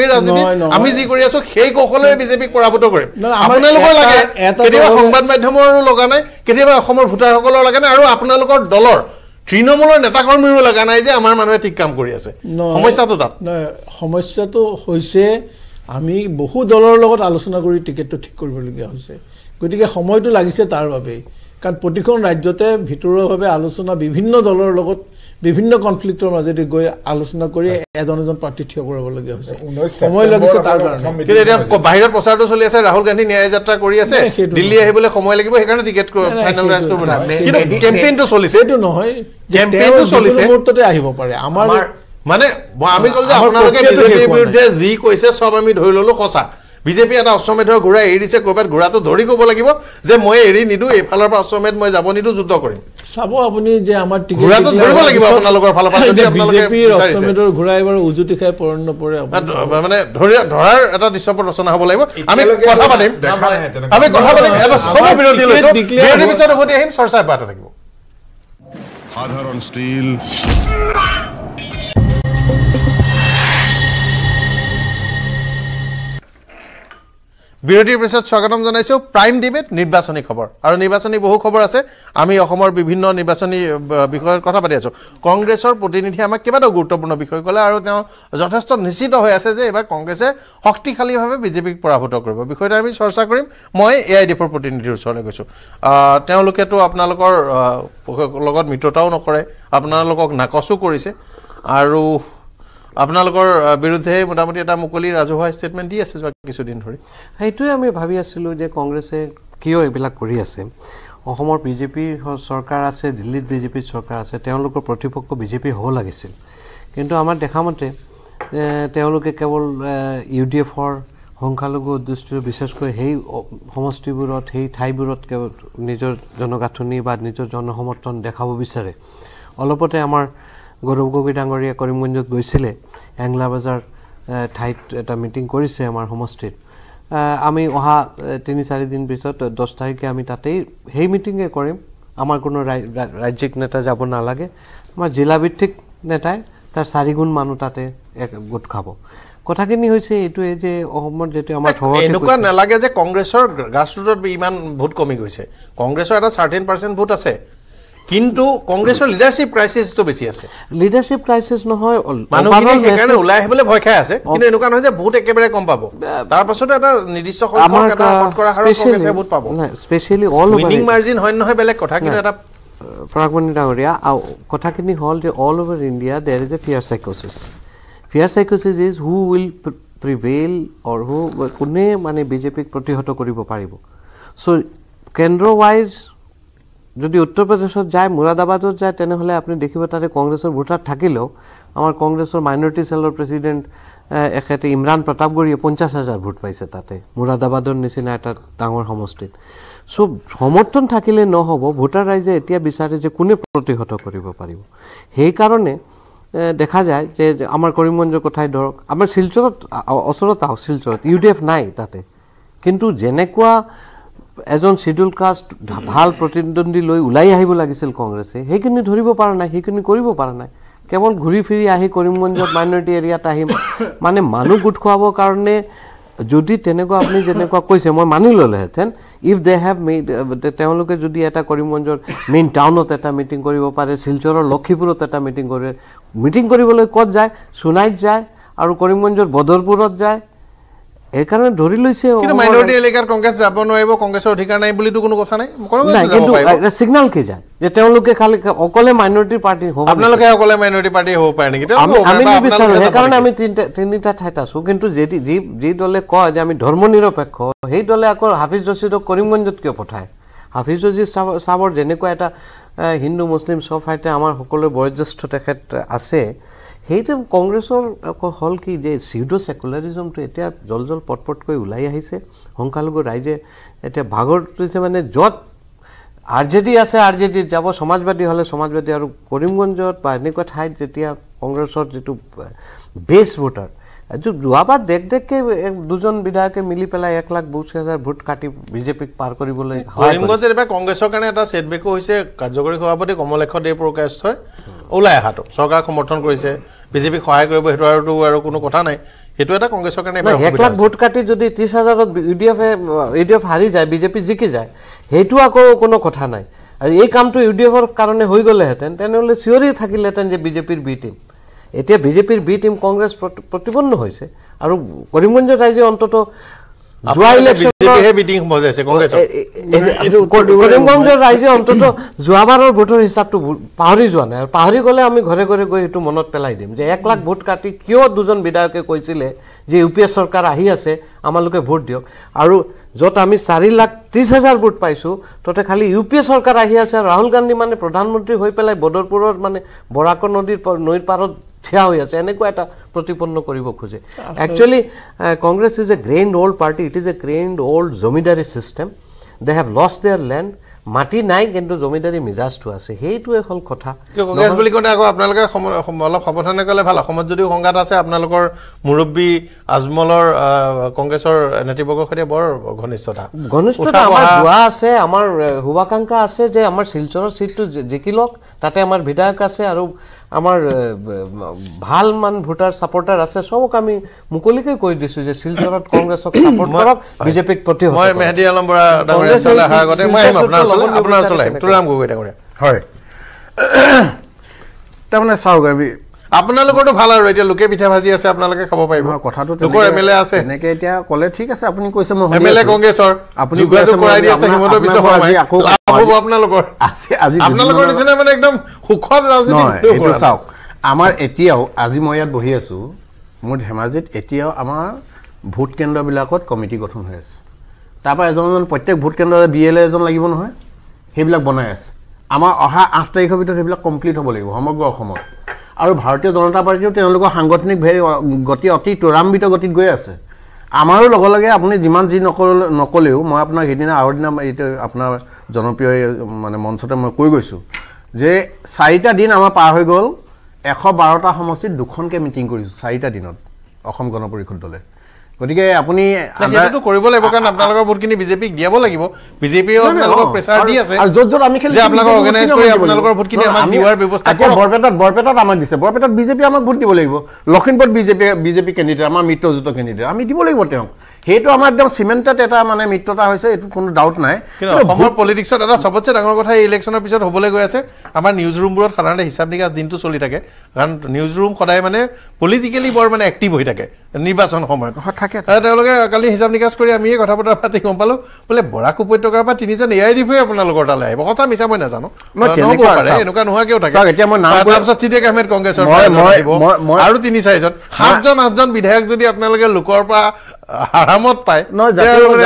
Amizi Korea, so Keiko Holo is a big Korabotor. No, Amanaloka, Ketiva, Madame Logana, Ketiva, Homer Futaholo, Lagana, Apnaloko, Dollar, Trinomolo, and Atakon Murulaganize, Amarmanatic Camcurias. No, Homosato Hose, Ami, Bohu Dollar Lord, Alusonaguri ticket to Tikurgose. Could you get Homo to Lagisa Tarbabe? Can Poticon Rajote, Vituro, Alusona, Bivino Dollar Logot. বিভিন্ন কনফ্লিক্টৰ মাজেদি গৈ আলোচনা কৰি এজনজন প্ৰাৰ্থী থিয় কৰিব লগা হৈছে সময় লাগিছে তাৰ কাৰণে কিন্তু এটা বাহিৰত প্ৰচাৰটো চলি আছে ৰাহুল গান্ধী ন্যায় যাত্ৰা কৰি আছে দিল্লী আহিবলৈ সময় লাগিব সেইকাৰণে টিকেট ফাইনেল ৰাইজ কৰিব না কিন্তু কেম্পেইনটো চলিছে এটো নহয় কেম্পেইনটো চলিছে মুহূৰ্ততে আহিব পাৰে আমাৰ মানে আমি কল যে আপোনালোকে বিজেপিৰ বিৰুদ্ধে যি কৈছে সব আমি ধৰি ললো কথা বিজেপি এটা অসমেধৰ গুৰা এৰিছে কৰবাত গুৰাটো ধৰি ক'ব লাগিব যে মই এৰি নিদু এই ফালৰ পৰা অসমেধ মই যাব নিদু যুদ্ধ কৰিম সাবো আপুনি যে আমাৰ টিকেট গুৰাটো ধৰিব লাগিব আপোনালোকৰ ফালৰ পৰা যদি আপোনালোকে বিজেপিৰ অসমেধৰ গুৰা এবাৰ উজুতি খাই পৰণ পৰে মানে ধৰাৰ এটা দৃশ্যপট ৰচনা হ'ব লাগিব আমি কথা পাতিম আমি কথা পাতিম এটা সম বিৰোধী লৈছো বিৰোধী বিচাৰ উভতি আহিম চৰ্চা পাতা লাগিব সাধাৰণ ষ্টিল বিৰোধী পৰিষদ স্বাগতম জনাইছো প্ৰাইম ডিবেট নিৰ্বাচনী খবৰ আৰু নিৰ্বাচনী বহু খবৰ আছে আমি অসমৰ বিভিন্ন নিৰ্বাচনী বিষয়ৰ কথা পাতি আছো কংগ্ৰেছৰ প্ৰতিনিধি আমাক কিবা গুৰুত্বপূৰ্ণ বিষয় কলে আৰু তেওঁ যথেষ্ট নিশ্চিত হৈ আছে যে এবাৰ কংগ্ৰেছে শক্তিশালীভাৱে বিজেপিক পৰাভূত কৰিব বিষয়টো আমি চৰ্চা কৰিম মই এআইডিএফৰ প্ৰতিনিধিৰ ওচৰলৈ গৈছো তেওঁলোকেতো আপোনালোকৰ লগত মিত্ৰতাও নকৰে আপোনালোকক নাকচো কৰিছে আৰু আপোনালোকৰ বিৰুদ্ধে মোটামুটি এটা মুকলি ৰাজহুৱা স্টেটমেন্ট দি আছে কিছুদিন ধৰি হেতুয়ে আমি ভাবি আছিলো যে কংগ্ৰেছে কিয় এবিলাক কৰি আছে অসমৰ বিজেপি সৰকাৰ আছে দিল্লীত বিজেপি সৰকাৰ আছে তেওঁলোকৰ প্ৰতিপক্ষ বিজেপি হল লাগিছিল কিন্তু আমাৰ দেখামতে তেওঁলোকে কেৱল ইউডিএফৰ সংখ্যালঘু দৃষ্টি বিশেষ কৰি হেই সমষ্টিবোৰত হেই ঠাইবোৰত কেৱল নিজৰ জনগাঁথনি বা নিজৰ জনসমৰ্থন দেখাব বিচাৰে অলপতে আমাৰ গৌৰব গগৈ ডাঙৰীয়া কৰিমগঞ্জত গৈছিলে এংলা বাজাৰ ঠাইত এটা মিটিং কৰিছে আমাৰ সমষ্টিত আমি অহা ৩-৪ দিন পিছত ১০ তাৰিখে আমি তাতেই সেই মিটিংয়ে কৰিম আমাৰ কোনো ৰাজ্যিক নেতা যাব নালাগে আমাৰ জিলা ভিত্তিক নেতাই তাৰ চাৰিগুণ মানুহ তাতে গোট খাব কথাখিনি হৈছে এটো যে অহমৰ যেটো আমাৰ ধৰ এনেকুৱা নালাগে যে কংগ্ৰেছৰ গ্ৰাছৰুটত ইমান ভোট কমি গৈছে কংগ্ৰেছৰ এটা 13% ভোট আছে কিন্তু কংগ্ৰেছৰ লিডাৰশিপ ক্ৰাইসিস তো বেছি আছে লিডাৰশিপ ক্ৰাইসিস নহয় মানুহখিনি একেনে উলাই হেবলে ভয় খাই আছে কিন্তু এনেকুৱা নহয় যে বহুত একেবাৰে কম পাব তাৰ পাছতে এটা নিৰ্দিষ্ট সংখ্যক এটা ফট কৰা হাৰৰ কংগ্ৰেছে বহুত পাব না specially all over winning margin হয় নহয় বেলেগ কথা কিন্তু এটা ফ্ৰাগমেন্ট ডাঙৰীয়া কথাখিনি হল যে all over India there is a fear সাইকোসিস is who will prevail or who কোনে মানে বিজেপিক প্ৰতিহত কৰিব পাৰিব সো কেন্দ্ৰ ওয়াইজ যদি উত্তৰ প্ৰদেশত যায় মুৰাদাবাদত যায় তেনে হলে আপুনি দেখিব তাতে কংগ্ৰেছৰ ভোটাৰ থাকিলেও আমাৰ কংগ্ৰেছৰ মাইনৰিটি সেলৰ প্ৰেছিডেণ্ট এখেতে ইমৰান প্ৰতাপগৰীয়ে ৫০,০০০ ভোট পাইছে তাতে মুৰাদাবাদৰ নিচিনা এটা ডাঙৰ সমষ্টিত সো সমৰ্থন থাকিলে নহব ভোটাৰ ৰাইজে এতিয়া বিচাৰে যে কোনে প্ৰতিহত কৰিব পাৰিব সেই কাৰণে দেখা যায় যে আমাৰ কৰিমগঞ্জৰ কথাই ধৰক আমাৰ শিলচৰত অসৰত আও শিলচৰত ইউডিএফ নাই তাতে কিন্তু জেনেকুৱা এজন শিডিউল কাস্ট ভাল প্ৰতিদ্বন্দ্বী লৈ উলাই আহিব লাগিছিল কংগ্ৰেছে হেখিনি ধৰিব পাৰা নাই হেখিনি কৰিব পাৰা নাই কেৱল ঘুৰি ফিৰি আহি কৰিমগঞ্জত মাইনৰিটি এৰিয়াত আহি মানে মানুহ গুট খোৱাব কাৰণে যদি তেনেকুৱা আপুনি যেনেকুৱা কৈছে মই মানি ললেহেঁতেন ইফ দে হ্যাভ মেড তেওঁলোকে যদি এটা কৰিমগঞ্জৰ মেইন টাউনত এটা মিটিং কৰিব পাৰে শিলচৰৰ লক্ষীপুৰত এটা মিটিং কৰে মিটিং কৰিবলৈ ক'ত যায় সোনাইত যায় আৰু কৰিমগঞ্জৰ বদৰপুৰত যায় এখানে ধৰি লৈছে কিন্তু মাইনৰিটি এলেকাৰ কংগ্ৰেছ যাব নোৱাৰিব কংগ্ৰেছৰ অধিকাৰ নাই বুলি তো কোনো কথা নাই কিন্তু এটা সিগনাল কে যায় যে তেওঁলোকে খালি অকলে মাইনৰিটি পাৰ্টি হ'ব আপোনালোকে অকলে মাইনৰিটি পাৰ্টি হ'ব পাৰে নেকি কাৰণ আমি তিনিটা ঠাইত আছো কিন্তু যেদি যি দলে কয় যে আমি ধৰ্ম নিৰপেক্ষ সেই দলে আকৌ হাফিজ জসিদক কৰিমগঞ্জত কিয় পঠায় হাফিজ জসিদ সাবৰ যেনেকুৱা এটা হিন্দু মুছলিম সব ফাইতে আমাৰ সকলো বয়োজ্যেষ্ঠ তেখেত আছে হেইতে কংগ্ৰেসৰ হল কি যে সিডো সেকুলাৰিজম তো এটা জলজল পটপট কৈ উলাই আহিছে হংকালগো ৰাইজে এটা ভাগৰতে মানে যত আৰজেডি আছে আৰজেডি যাব সমাজবাদী হলে সমাজবাদী আৰু কৰিমগঞ্জত বা এনেকুৱা ঠাইত যেতিয়া কংগ্ৰেছৰ যেটো বেস ভোটাৰ जो दुआबार देख देख के दुजन विधायक के मिली पेला 1 लाख 22000 भोट काटी बीजेपी पार करी बोले करिमगंज रे कांग्रेसर कारण एटा सेटबेक होइसे कार्यकारी सभापति कमलेख दे प्रकाश হয় ওলাই হাটো সরকার সমর্থন কৰিছে बीजेपी সহায় কৰিব হেটো আৰু কোনো কথা নাই হেটো এটা কংগ্ৰেছৰ কাৰণে 1 লাখ ভোট কাটি যদি 30000 ইউডিএফ হাৰি যায় बीजेपी জিকি যায় হেটো আকো কোনো কথা নাই আৰু এই কামটো ইউডিএফৰ কাৰণে হৈ গলে হেতেন তেনেহলে সিওৰি থাকিলে হেতেন যে बीजेपीৰ বি টিম এতিয়া বিজেপিৰ বি টিম কংগ্ৰেছ প্ৰতিবন্ধ হৈছে আৰু কৰিমগঞ্জ ৰাইজে অন্তত জুৱাইলে বিজেপিহে বিটিং মজাইছে কংগ্ৰেছ কৰিমগঞ্জ ৰাইজে অন্তত জুৱাবাৰৰ ভোটৰ হিচাপটো পাহৰি যোৱা নাই আৰু পাহৰি গলে আমি ঘৰে ঘৰে গৈ এটো মনত পেলাই দিম যে 1 লাখ ভোট কাটি কিয় দুজন বিধায়কে কৈছিলে যে ইউপিএ সরকার আহি আছে আমালকে ভোট দিও আৰু যত আমি 4 লাখ 30000 ভোট পাইছো ততে খালি ইউপিএ সরকার আহি আছে রাহুল গান্ধী মানে প্রধানমন্ত্রী হৈ পেলাই বদৰপুৰৰ মানে বৰাক নদীৰ পাৰত থিয়া হৈ আছে এনেকৈ এটা প্ৰতিপন্ন কৰিব খোজে actually Congress is a grand old party it is a grand old zamindari system they have lost their land মাটি নাই কিন্তু জমিদাৰী মিজাজটো আছে হেইটোৱে হল কথা কংগ্ৰেছ বুলি কোনে আকৌ আপোনালোকে অলপ সমৰ্থনে কলে ভাল অসমত যদি সংঘাত আছে আপোনালোকৰ মুৰব্বী আজমলৰ কংগ্ৰেছৰ নেতৃবৰ্গৰ সৈতে বৰ ঘনিষ্ঠতা আমাৰ দুৱা আছে আমাৰ হুবাকাংকা আছে যে আমাৰ শিলচৰৰ সিটটো জিকিলক তাতে আমাৰ বিধায়ক আছে আৰু আমাৰ ভাল মান ভোটাৰ সাপোৰ্টাৰ আছে সবক আমি মুকলিকে কই দিছো যে শিলচৰত কংগ্ৰেছক সাপোৰ্ট কৰক বিজেপিক প্ৰতি মই মেহেদি আলম বৰা ডাঙৰীয়া চলে আগতে মই আপোনাৰ চলে তুৰাম গগৈ ডাঙৰীয়া হয় তাৰমানে চাওক আমি আপোনালোকৰটো ভাল আৰু এতিয়া লোকে পিঠা ভাজি আছে আপোনালোকে খাব পাৰিব কথাটো লোকৰ এমএলএ আছে এনেকে এতিয়া কলে ঠিক আছে আপুনি কৈছে মই এমএলএ কংগ্ৰেছৰ আপুনি যোগাযোগ কৰাই দিছে হিমন্ত বিশ্ব শৰ্মাই লাভ আপোনালোকৰ আজি আজি আপোনালোকৰ নিচিনা মানে একদম খুখৰ ৰাজনীতি এটা চাওক আমাৰ এতিয়াও আজি মই ইয়াত বহি আছো মোৰ ধেমাজিত এতিয়াও আমাৰ ভোট কেন্দ্ৰ বিলাকত কমিটি গঠন হৈ আছে তাৰপা এজন প্ৰত্যেক ভোট কেন্দ্ৰতে বিএলএ এজন লাগিব নহয় হেবিলাক বনাই আছে আমাৰ অহা 8 তাৰিখৰ ভিতৰত হেবিলাক কমপ্লিট হ'ব লাগিব সমগ্ৰ অসমত আৰু ভাৰতীয় জনতা পাৰ্টিৰ তেওঁলোকৰ সাংগঠনিক গতি অতি ত্বৰান্বিত গতিত গৈ আছে আমাৰো লগে লগে আপুনি যিমান যি নকলেও মই আপোনাক হেদিনা আৰদিনা এটা আপোনাৰ জনপ্ৰিয় মানে মঞ্চতে মই কৈ গৈছো যে 4টা দিন আমাৰ পাৰ হৈ গল 112 টা সমষ্টিত দুখনকে মিটিং কৰিছো 4টা দিনত অসম গণ পৰিষদ দলে গতিকে আপুনি আন্দাজটো কৰিব লাগিব কাৰণ আপোনালোকৰ বহুতখিনি বিজেপিক দিয়াব লাগিব বিজেপিও আপোনালোকক প্ৰেছাৰ দি আছে আৰু যত আমি খেলি যে আপোনালোকক অৰ্গেনাইজ কৰি আপোনালোকৰ বহুতখিনি আমাক দিয়াৰ ব্যৱস্থা কৰে বৰপেটাত আমাক দিছে বৰপেটাত বিজেপি আমাক ভোট দিব লাগিব লখিমপুৰত বিজেপি কেন্ডিডেট আমাৰ মিত্ৰজুত কেন্ডিডেট আমি দিব লাগিব তেওঁক হেটো আমাৰ একদম সিমেন্টত এটা মানে মিত্ৰতা হৈছে এটো কোনো ডাউট নাই কিন্তু অসমৰ পলিটিক্সত এটা সবচে ডাঙৰ কথা এই ইলেকচনৰ পিছত হ'বলে গৈ আছে আমাৰ নিউজ ৰুমবোৰত সাধাৰণতে হিচাপ নিকাজ দিনটো চলি থাকে কাৰণ নিউজ ৰুম সদায় মানে পলিটিক্যালি বৰ মানে অ্যাক্টিভ হৈ থাকে নিৰ্বাচন সময়ত থাকে তেওঁলোকে কালি হিচাপ নিকাজ কৰি আমি এই কথা বতৰা পাতি গম পালো বলে বৰাক উপত্যকাৰ পৰা তিনিজন AIUDF আপোনালোকৰ তালে আহিব কথা মিছা মই নাজানো কেনেকুৱা পাৰে এনেকুৱা নহয় কিয় থাকে এতিয়া মই নাম কোৱাৰ পিছত চিডিয়া কামেট কংগ্ৰেছৰ আৰু তিনি চাৰিজন সাতজন আঠজন বিধায়ক যদি আপোনালোকে লোকৰ পৰা আৰামত পায় নহয়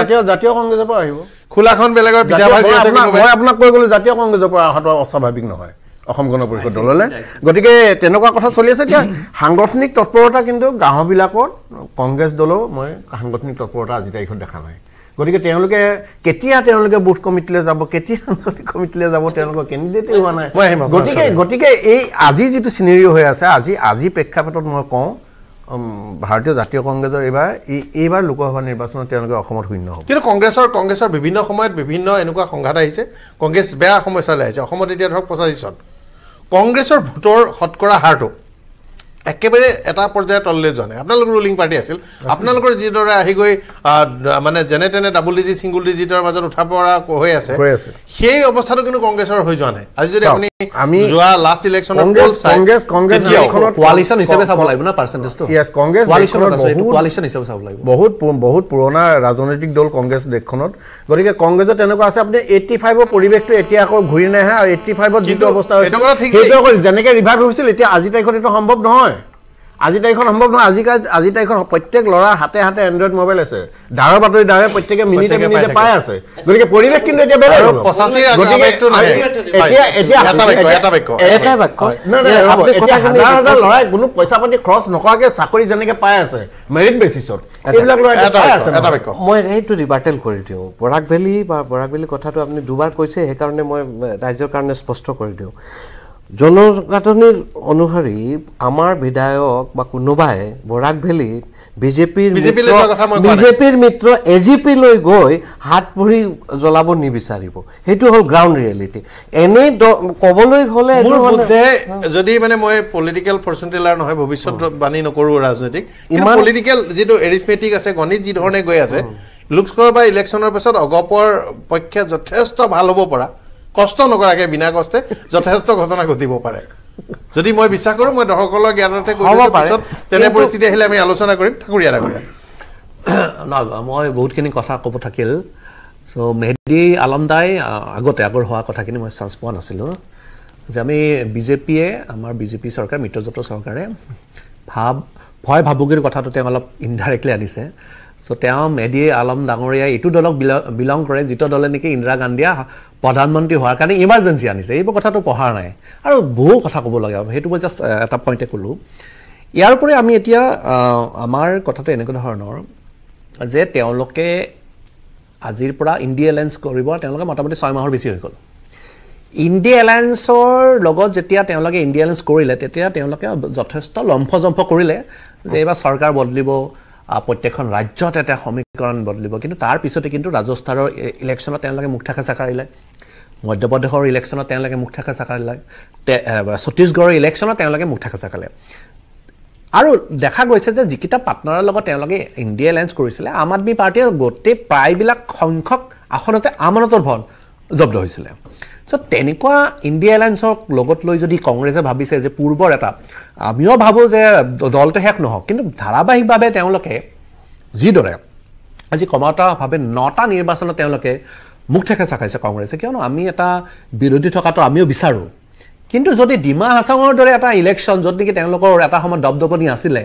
জাতীয় জাতীয় কংগ্ৰেছৰ পৰা আহিব খোলাখন বেলেগৰ পিঠা ভাজি আছে মই আপোনাক কৈ গলো জাতীয় কংগ্ৰেছৰ পৰা অহাটো অস্বাভাৱিক নহয় অসম গণ পৰিষদ দললে গতিকে তেনকুৱা কথা চলি আছে কি সাংগঠনিক তৎপৰতা কিন্তু গাঁও বিলাকৰ কংগ্ৰেছ দলৰ মই সাংগঠনিক তৎপৰতা আজি তাৰিখত দেখা নাই গতিকে তেওঁলোকে কেতিয়া তেওঁলোকে বুথ কমিটিলৈ যাব কেতিয়া আঞ্চলিক কমিটিলৈ যাব তেওঁলোকৰ কেন্ডিডেট হোৱা নাই গতিকে এই আজি যেটো সিনাৰিও হৈ আছে আজি প্ৰেক্ষাপটত মই কওঁ ভাৰতীয় জাতীয় কংগ্ৰেছৰ এইবাৰ লোকসভা নিৰ্বাচনত তেওঁলোকে অসমত শূন্য হ'ব কিন্তু কংগ্ৰেছৰ বিভিন্ন সময়ত বিভিন্ন এনেকুৱা সংঘাত আহিছে কংগ্ৰেছ বেয়া সমস্যা লৈ আহিছে অসমত এতিয়া ধৰক 85 চন কংগ্ৰেছৰ ভোটৰ হটকৰা হাৰটো একেবাৰে এটা পৰ্যায়ত তললৈ যোৱা নাই আপোনালোকৰ ৰুলিং পাৰ্টি আছিল আপোনালোকৰ যিদৰে আহি গৈ মানে জেনেটেনে ডাবল ডিজিট সিঙ্গল ডিজিটৰ মাজত উঠা পৰা হৈ আছে সেই অৱস্থাটো কিন্তু কংগ্ৰেছৰ হৈ যোৱা নাই আজি যদি আপুনি আমি যোৱা লাষ্ট ইলেকচনৰ পল চাই কংগ্ৰেছ কোয়ালিশন হিচাপে চাব লাগিব না পাৰ্সেন্টেজটো ইয়েস কংগ্ৰেছ কোয়ালিশন আছে এটো কোয়ালিশন হিচাপে চাব লাগিব বহুত পুৰণা ৰাজনৈতিক দল কংগ্ৰেছ দেশখনত গৰিকে কংগ্ৰেছত এনেকুৱা আছে আপুনি 85 ৰ পৰিৱেশটো এতিয়া আকৌ ঘূৰি নাই আৰু 85 ৰ যিটো অৱস্থা হৈছে সেইটো যেনেকৈ ৰিভাইভ হৈছিল এতিয়া আজি তাৰিখত এটা সম্ভৱ নহয় আজিটাইখন সম্ভব নহয় আজিটাইখন প্ৰত্যেক লড়া হাতে হাতে অ্যান্ড্ৰয়েড মোবাইল আছে ডাড়া বাটৰি ডাড়া প্ৰত্যেককে মিনিটে মিনিটে পাই আছে গলিকে পৰিৱেশ কিন্তু এতিয়া বেলেগ 85 আগতে একটু নাই এতিয়া এটা বাক্য এটা হাজার লড়া কোনো পয়সা পাতি খৰচ নকৰাকে চাকৰি জনেকে পাই আছে মেৰিট বেসিছত এইবিলাক লড়া আছে এটা বাক্য মই এইটো ৰিবাটেল কৰি দিও বৰাক ভেলি কথাটো আপুনি দুবাৰ কৈছে হে কাৰণে মই ৰাজ্যৰ কাৰণে স্পষ্ট কৰি দিও জনগণেৰ অনুসাৰী আমাৰ বিধায়ক বা কোনোবাই বৰাক ভেলি বিজেপিৰ মিত্ৰ এজিপি লৈ গৈ হাত পুৰি জ্বলাব নিবিচাৰিব হেতু হল গ্রাউন্ড রিয়েলিটি এনে কবলৈ হলে যদি মানে মই পলিটিক্যাল পার্সেন্টেলার নহয় ভবিষ্যৎ বাণী নকৰো ৰাজনৈতিক কিন্তু পলিটিক্যাল যেটো এৰিথমেটিক আছে গণিত যি ধৰণে গৈ আছে লুকস কৰবা ইলেকচনৰ পাছত অগপৰ পক্ষে যথেষ্ট ভাল হ'ব পৰা কষ্ট নকৰাকে বিনা কষ্টে যথেষ্ট ঘটনা ঘটিব পাৰে যদি মই বিশ্বাস কৰো মই দহকলৰ জ্ঞানতে কৈছো পিছত তেনে পৰিস্থিতি আহিলে আমি আলোচনা কৰিম ঠাকুৰীয়া ৰাখিয়া না মই বহুতখিনি কথা ক'ব থাকিল সো মেহদি আলমদাই আগৰ হোৱা কথাখিনি মই সংস্পন নাছিলো যে আমি বিজেপিয়ে আমাৰ বিজেপি সৰকাৰ মিত্ৰজোট সৰকাৰে ভয় ভাবুগিৰ কথাটো তেওঁ অলপ ইনডাইৰেক্টলি আনিছে So, Tam, Eddie, Alam, Dangoria, it would belong correct, it would Dolaniki, Indra Gandia, Padanman to Harkani, emergency, and is able to Pohane. I don't book Takobola, it was just at a point a Kulu. Yarpore Ametia, Amar Kotata and Good Honor, Zeteon Loke, Azirpura, India Alliance Corribot, and Lokamata Sama Horbisical. India Alliance or Logo Jetia, Teloga, India Alliance Correlated, Teloka, Zotesto, Lompozon Pocorile, Zeva Sarkar Bodlibo. প্রত্যেকখন ৰাজ্যত এটা সমীকৰণ বদলিব কিন্তু তাৰ পিছতে কিন্তু ৰাজস্থানৰ ইলেকচনত তেওঁলোকে মুখঠাকা চাকাৰিলে মধ্যপ্ৰদেশৰ ইলেকচনত তেওঁলোকে মুখঠাকা চাকাৰিলে ছত্তীশগড়ৰ ইলেকচনত তেওঁলোকে মুখঠাকা চাকালে আৰু দেখা গৈছে যে জিকিটা পাৰ্টনাৰৰ লগত তেওঁলোকে ইন্ডিয়া এলায়েন্স কৰিছিল আম আদমি পাৰ্টিৰ গতে প্ৰায়বিলাক সংখ্যক আখনতে আমানতৰ ভন জব্দ হৈছিল সো তেনেকুৱা ইন্ডিয়া এলায়েন্সক লগত লৈ যদি কংগ্ৰেছে ভাবিছে যে পূৰ্বৰ এটা আমিও ভাবো যে দলটো হেক নহক কিন্তু ধাৰাবাহিকভাৱে তেওঁলোকে জি দৰে আজি কমাটা ভাবে নটা নিৰ্বাচনত তেওঁলোকে মুখঠেকা চাকাইছে কংগ্ৰেছে কিয়নো আমি এটা বিৰোধী থকাটো আমিও বিচাৰো কিন্তু যদি ডিমা হাছাঙৰ দৰে এটা ইলেকচন যত নেকি তেওঁলোকৰ এটা সময় দবদবনি আছিল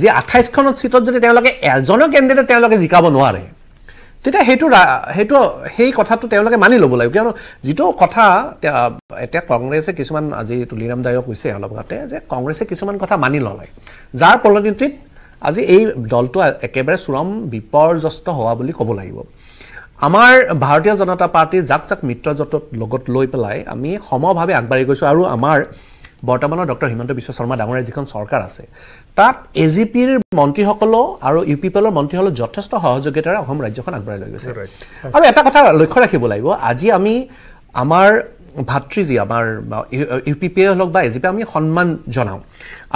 যে 28 খনত সিটত যদি তেওঁলোকে এজন ক্যান্ডিডেট তেওঁলোকে জিকাব নোৱাৰে তেটা হেতু হেই কথাটো তেওলকে মানি লব লাগিব কিয়নো যেটো কথা এটা কংগ্ৰেছে কিছুমান আজি তুলিৰাম দায়ক হৈছে অলপতে যে কংগ্ৰেছে কিছুমান কথা মানি ললে যাৰ পলিটিত আজি এই দলটো একেবাৰে চূড়াম বিপৰ্যস্ত হোৱা বুলি ক'ব লাগিব আমাৰ ভাৰতীয় জনতা পাৰ্টি জাকজাক মিত্ৰজোটত লগত লৈ পেলাই আমি সমভাৱে আগবাঢ়ি গৈছো আৰু আমাৰ বৰ্তমানৰ ডক্টৰ হিমন্ত বিশ্ব শৰ্মা ডাঙৰীয়া যিখন চৰকাৰ আছে তাত এজিপিৰ মন্ত্ৰীসকল আৰু ইউপিপিএলৰ মন্ত্ৰীসকল যথেষ্ট সহযোগিতাৰে অসম ৰাজ্যখন আগবাঢ়ি লৈ গৈছে আৰু এটা কথা লক্ষ্য ৰাখিব লাগিব আজি আমি আমাৰ ভাতৃজি আমাৰ ইউপিপিএলক বা এজিপি আমি সন্মান জনাও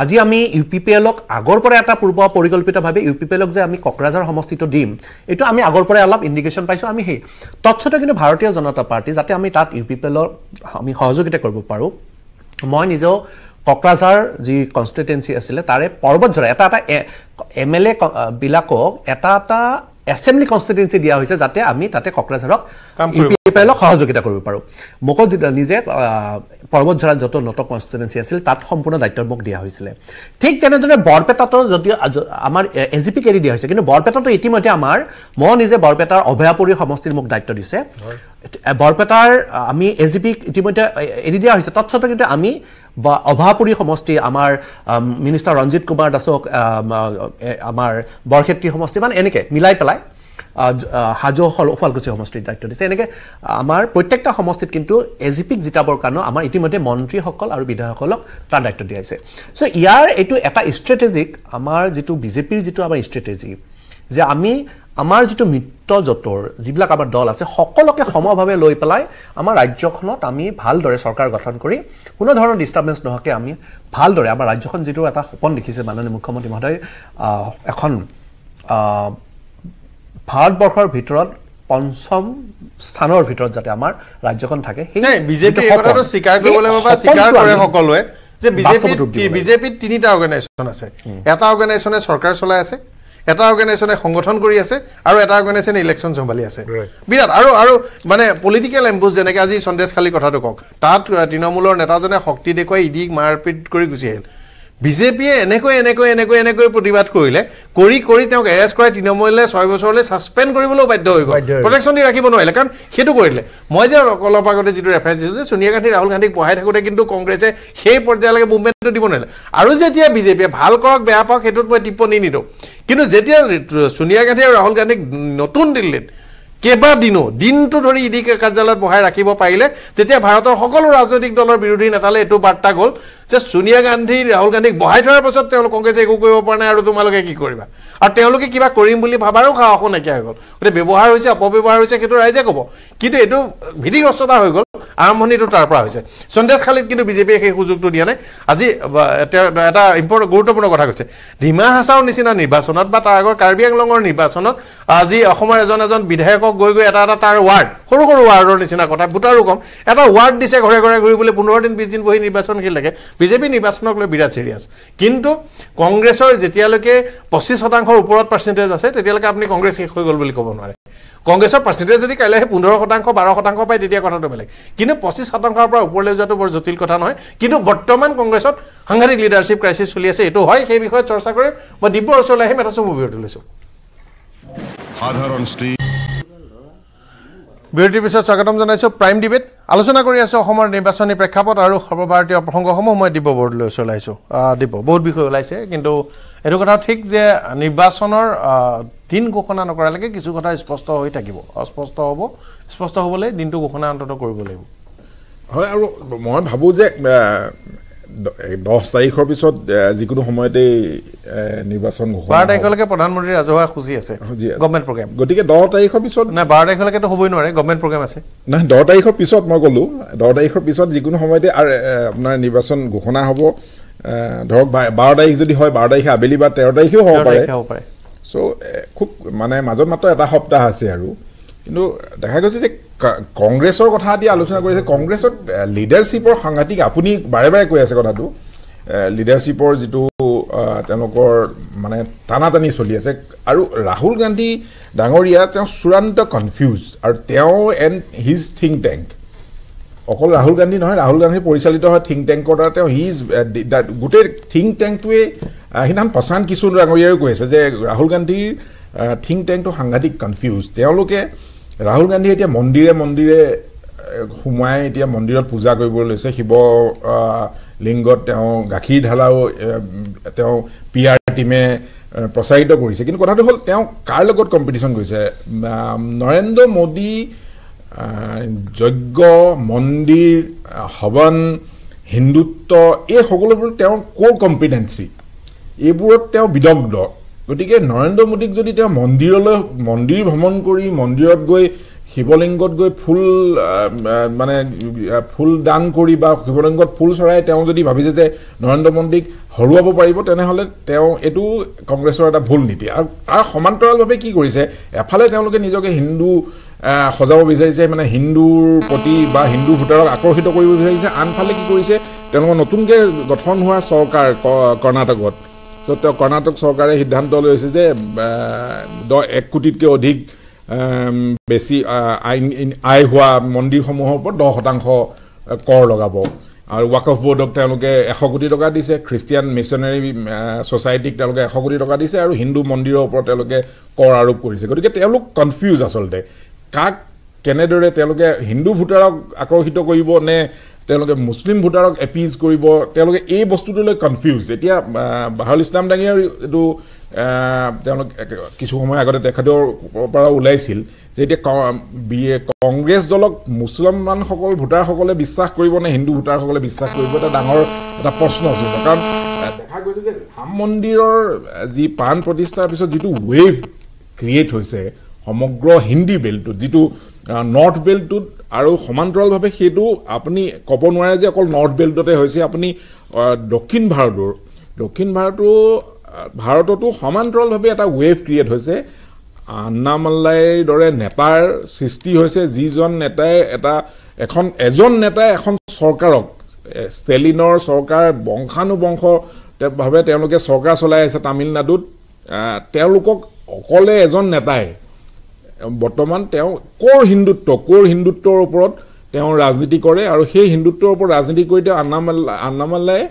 আজি আমি ইউপিপিএলক আগৰ পৰা এটা পূৰ্ব পৰিকল্পিতভাৱে ইউপিপিএলক যে আমি ককৰাজাৰ সমষ্টিটো দিম এটো আমি আগৰ পৰা অলপ ইন্ডিকেশন পাইছো আমি হে তৎসতে কিন্তু ভাৰতীয় জনতা পাৰ্টি যাতে আমি তাত ইউপিপিএলৰ আমি সহযোগিতা কৰিব পাৰো মই নিজে ককৰাজাৰ যি কনস্টিটুৱেন্সি আছিল তাৰে পৰ্বতজৰা এটা এমএলএ বিলাকক এটা এসেম্বলি কনস্টিটুৱেন্সি দিয়া হৈছে যাতে আমি তাতে ককৰাজাৰক ইউপিপিএলক সহযোগিতা কৰিব পাৰো মোক নিজে পৰ্বতজৰা যত নত কনস্টিটুৱেন্সি আছিল তাত সম্পূৰ্ণ দায়িত্ব মোক দিয়া হৈছিল ঠিক তেনেদৰে বৰপেটাটো যদি আমাৰ এজিপি কৰি দিয়া হৈছে কিন্তু বৰপেটাটো ইতিমধ্যে আমাৰ মই নিজে বৰপেটাৰ অভয়াপুৰী সমষ্টিৰ মোক দায়িত্ব দিছে বৰপেটাৰ আমি এজিপি ইতিমধ্যে এৰি দিয়া হৈছে তৎসত কিন্তু আমি বা অভাপুৰী সমষ্টি আমাৰ মিনিষ্টাৰ ৰঞ্জিত কুমাৰ দাসক আমাৰ বৰক্ষেত্ৰী সমষ্টি মান এনেকে মিলাই পেলাই হাজো হলফালগছি সমষ্টিৰ দায়িত্ব দিছে এনেকে আমাৰ প্ৰত্যেকটা সমষ্টিত কিন্তু এজিপিক জিতাবৰ কাৰণে আমাৰ ইতিমধ্যে মন্ত্ৰীসকল আৰু বিধায়কসকলক তাৰ দায়িত্ব দিয়া হৈছে সো ইয়াৰ এটো এটা ষ্ট্ৰেটেজিক আমাৰ যেটো বিজেপিৰ যেটো আমাৰ ষ্ট্ৰেটেজি যে আমি আমাৰ যেটো মিত্ৰজোটৰ যিবিলাক আমাৰ দল আছে সকলোকে সমভাৱে লৈ পেলাই আমাৰ ৰাজ্যখনত আমি ভালদৰে চৰকাৰ গঠন কৰি কোনো ধৰণৰ ডিস্টাৰবেন্স নহকে আমি ভালদৰে আমাৰ ৰাজ্যখন যেটো এটা সপন দেখিছে মাননীয় মুখ্যমন্ত্ৰী মহোদয় এখন ভাৰতবৰ্ষৰ ভিতৰত পঞ্চম স্থানৰ ভিতৰত যাতে আমাৰ ৰাজ্যখন থাকে হেই বিজেপি একটাটো স্বীকাৰ কৰিবলৈ বা স্বীকাৰ কৰে সকলোৱে যে বিজেপি তিনিটা অৰ্গানাইজেচন আছে এটা অৰ্গানাইজেচনে চৰকাৰ চলাই আছে এটা অৰ্গানাইজেচনে সংগঠন কৰি আছে আৰু এটা অৰ্গানাইজেচনে ইলেকচন সম্ভালি আছে বিৰাট আৰু আৰু মানে পলিটিক্যাল এম্বুজ যেনেকৈ আজি সন্দেশ খালি কথাটো কক তাত তিনমূলৰ নেতাজনে শক্তি দেখুৱাই ইডিক মাৰপিট কৰি গুছি আহিল BJP এনেকৈ প্ৰতিবাদ কৰিলে কৰি তেওঁক এৰেষ্ট কৰি 3 নম্বৰলে 6 বছৰলে সাসপেন্ড কৰিবলৈ বাধ্য হৈ গ'ল প্ৰটেকচন দি ৰাখিব নোৱাৰিলে কাৰণ হেতু কৰিলে মই যে কলপাগতে যেটো ৰেফাৰেন্স দিছিল সোনিয়া গান্ধী ৰাহুল গান্ধীক পঢ়াই থাকোতে কিন্তু কংগ্ৰেছে সেই পৰ্যায়লৈকে মুভমেন্টটো দিব নোৱাৰিলে আৰু যেতিয়া BJP ভাল কৰক বেয়া পাওক হেতুত মই টিপনি নিদো কিন্তু যেতিয়া সোনিয়া গান্ধী আৰু ৰাহুল গান্ধীক নতুন দিল্লীত কেবা দিনো দিনটো ধৰি ইডিকে কাৰ্যালয়ত বহাই ৰাখিব পাৰিলে তেতিয়া ভাৰতৰ সকলো ৰাজনৈতিক দলৰ বিৰোধী নেতালে এটো বাৰ্তা গল যে সোনিয়া গান্ধী ৰাহুল গান্ধীক বহাই থোৱাৰ পাছত তেওঁলোক কংগ্ৰেছে একো কৰিব পৰা নাই আৰু তোমালোকে কি কৰিবা আৰু তেওঁলোকে কিবা কৰিম বুলি ভাবাৰো খাওখন নাই হৈ গল ওতে ব্যৱহাৰ হৈছে অপব্যৱহাৰ হৈছে কিন্তু ৰাইজে কব কিন্তু এটো ভিডিগ্ৰস্ততা হৈ গল আৰম্ভণিটো তাৰ পৰা হৈছে সন্দেশ খালিত কিন্তু বিজেপি সেই সুযোগটো দিয়া নাই আজি এটা ইম্পৰ্টেন্ট গুৰুত্বপূৰ্ণ কথা কৈছে ডিমা হাছাও নিচিনা নিৰ্বাচনত বা তাৰ আগৰ কাৰ্বি আংলঙৰ নিৰ্বাচনত আজি অসমৰ এজন বিধায়ক গৈ এটা তাৰ ওয়াৰ্ড হৰু হৰু ওয়াৰ্ডৰ নিচিনা কথা বুটাৰু কম এটা ওয়াৰ্ড দিছে ঘৰে ঘৰে ঘূৰি বলে 15 দিন 20 দিন বহি নিৰ্বাচন খেল লাগে বিজেপি নিৰ্বাচনক লৈ বিৰাট সিৰিয়াস কিন্তু কংগ্ৰেছৰ যেতিয়ালৈকে 25% ওপৰত পাৰ্সেন্টেজ আছে তেতিয়ালৈকে আপুনি কংগ্ৰেছ শেষ হৈ গল বুলি ক'ব নোৱাৰে কংগ্ৰেছৰ পাৰ্সেন্টেজ যদি কাইলৈ 15% 12% পায় তেতিয়া কথাটো বেলেগ কিন্তু 25% পৰা ওপৰলৈ যোৱাটো বৰ জটিল কথা নহয় কিন্তু বৰ্তমান কংগ্ৰেছত হাংগাৰিক লিডাৰশিপ ক্ৰাইসিস চলি আছে এটো হয় সেই বিষয়ে চৰ্চা কৰিম মই দিব্য অৰছলে আহিম এটা সম ভিডিঅ লৈছো সাধাৰণ স্ত্ৰী বিউটি বিশেষ স্বাগতম জানাইছো প্ৰাইম ডিবেট আলোচনা কৰি আছো অসমৰ নিৰ্বাচনী প্ৰেক্ষাপট আৰু সৰ্বভাৰতীয় প্ৰসংগসমূহ মই দিব বৰ্ড লৈ চলাইছো দিব বহুত বিষয় ওলাইছে কিন্তু এটো কথা ঠিক যে নিৰ্বাচনৰ দিন ঘোষণা নকৰা লাগে কিছু কথা স্পষ্ট হৈ থাকিব অস্পষ্ট হ'ব স্পষ্ট হ'বলৈ দিনটো ঘোষণা অন্তত কৰিব লাগিব হয় আৰু মই ভাবো যে 10 তাৰিখৰ পিছত যিকোনো সময়তে নিৰ্বাচন ঘোষণা 12 তাৰিখলৈকে প্ৰধানমন্ত্ৰী ৰাজহুৱা খুজি আছে গৱৰ্ণমেণ্ট প্ৰগ্ৰাম গতিকে 10 তাৰিখৰ পিছত না 12 তাৰিখলৈকে তো হ'বই নোৱাৰে গৱৰ্ণমেণ্ট প্ৰগ্ৰাম আছে না 10 তাৰিখৰ পিছত মই গ'লো 10 তাৰিখৰ পিছত যিকোনো সময়তে আপোনাৰ নিৰ্বাচন ঘোষণা হ'ব ধৰক 12 তাৰিখ যদি হয় 12 তাৰিখে আবেলি বা 13 তাৰিখেও হ'ব পাৰে সো খুব মানে মাজত মাত্ৰ এটা সপ্তাহ আছে আৰু কিন্তু দেখা গৈছে যে কংগ্ৰেছৰ কথা দি আলোচনা কৰিছে কংগ্ৰেছত লিডাৰশিপৰ সাংঘাতিক আপুনি বাৰে বাৰে কৈ আছে কথাটো লিডাৰশিপৰ যেটো তেনকৰ মানে টানাটানি চলি আছে আৰু ৰাহুল গান্ধী ডাঙৰিয়া তেওঁ চূড়ান্ত কনফিউজ আৰু তেওঁ এণ্ড হিজ থিংক টেংক অকল ৰাহুল গান্ধী নহয় ৰাহুল গান্ধী পৰিচালিত হয় থিংক টেংকৰ দ্বাৰা তেওঁ হিজ গুটে থিংক টেংকটোৱে হিনান পছন্দ কিশোৰ ডাঙৰিয়াও কৈছে যে ৰাহুল গান্ধীৰ থিংক টেংকটো সাংঘাতিক কনফিউজ তেওঁলোকে Rahul Gandhi এতিয়া মন্দিৰে মন্দিৰে হুমাই এতিয়া মন্দিৰত পূজা কৰিব লৈছে শিৱ লিংগত তেওঁ গাখীৰ ঢালাও তেওঁ পিআৰ টিমে প্ৰসাৰিত কৰিছে কিন্তু কথাটো হ'ল তেওঁ কাৰ লগত কম্পিটিশন কৰিছে নৰেন্দ্ৰ মোদী যজ্ঞ মন্দিৰ হৱন হিন্দুত্ব এই সকলোবোৰ তেওঁ কোৰ কম্পিটেন্সি এইবোৰত তেওঁ বিদগ্ধ গতিকে নৰেন্দ্ৰ মোদীক যদি তেওঁ মন্দিৰলৈ মন্দিৰ ভ্ৰমণ কৰি মন্দিৰত গৈ শিবলিংগত গৈ ফুল মানে ফুল দান কৰি বা শিবলিংগত ফুল ছৰাই তেওঁ যদি ভাবিছে যে নৰেন্দ্ৰ মোদীক হৰুৱাব পাৰিব তেনে হলে তেওঁ এটো কংগ্ৰেছৰ এটা ভুল নীতি আৰু তাৰ সমান্তৰালভাৱে কি কৰিছে এফালে তেওঁলোকে নিজকে হিন্দু সজাব বিচাৰিছে মানে হিন্দুৰ প্ৰতি বা হিন্দু ভোটাৰক আকৰ্ষিত কৰিব বিচাৰিছে আনফালে কি কৰিছে তেওঁলোক নতুনকৈ গঠন হোৱা চৰকাৰ কৰ্ণাটকত So the Karnataka government has decided to increase the basic the Christian Missionary Society and Hindu Mondir তেলকে মুসলিম ভোটারক এপিজ কৰিব তেলকে এই বস্তুটোলৈ কনফিউজ এতিয়া বাহাল ইসলাম ডাঙিয়া এটো তেলক কিছু সময় আগতে দেখাদৰ পৰা উলাইছিল যে এতিয়া কংগ্ৰেছ দলক মুসলমান সকল ভোটাৰ সকলে বিশ্বাস কৰিব না হিন্দু ভোটাৰ সকলে বিশ্বাস কৰিব এটা ডাঙৰ এটা প্ৰশ্ন আছে কাৰণ দেখা গৈছে যে ৰাম মন্দিৰৰ যি পান প্ৰতিষ্ঠাৰ পিছত যেটো ওয়েভ ক্ৰিয়েট হৈছে সমগ্ৰ হিন্দী বেল্টত যেটো নৰ্থ বেল্টত আৰু সমান্তৰালভাৱে হেতু আপুনি কপনৱাৰে যে অকল নৰ্থ বেল্টতে হৈছে আপুনি দক্ষিণ ভাৰতৰ ভাৰততো সমান্তৰালভাৱে এটা ওয়েভ ক্ৰিয়েট হৈছে আন্নামালাই দৰে নেতাৰ সৃষ্টি হৈছে যিজন নেতায়ে এটা এজন নেতায়ে এখন চৰকাৰক ষ্টেলিনৰ চৰকাৰ বংশানুবংশ ভাৱে তেওঁলোকে চৰকাৰ চলাই আছে তামিলনাডুত তেওঁলোকক অকলে এজন নেতায়ে বৰ্তমান তেওঁ কোৰ হিন্দুত্বৰ ওপৰত Teo Razniti Korea or Hey Hindu Torp or Razniti Korea anomaly,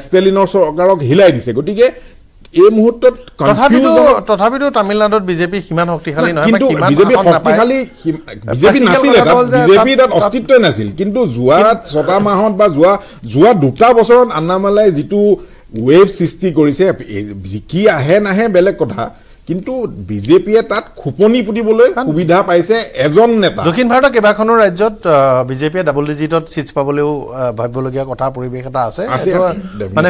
Stalin or Garok Hilary Segutiga, Emhut, Totabito, Totabito, Tamil Nadu, BJP, Himan Hoktihalin, BJP Hokihali, BJP Nasila, BJP that Ostito Nasil, Kindu Zua, Sotamahon Bazua, Zua Dutta was on anomaly, Zitu, Wave Sisti Gorisep, Zikia Hena Belekota. কিন্তু BJP তাত খুপনি পুটিবলৈ সুবিধা পাইছে এজন নেতা দক্ষিণ ভাৰতৰ কেবাখনৰ ৰাজ্যত বিজেপি ডাবল ডিজিটত সিট পাবলেও ভাববলগীয়া কথা পৰিবেশ এটা আছে মানে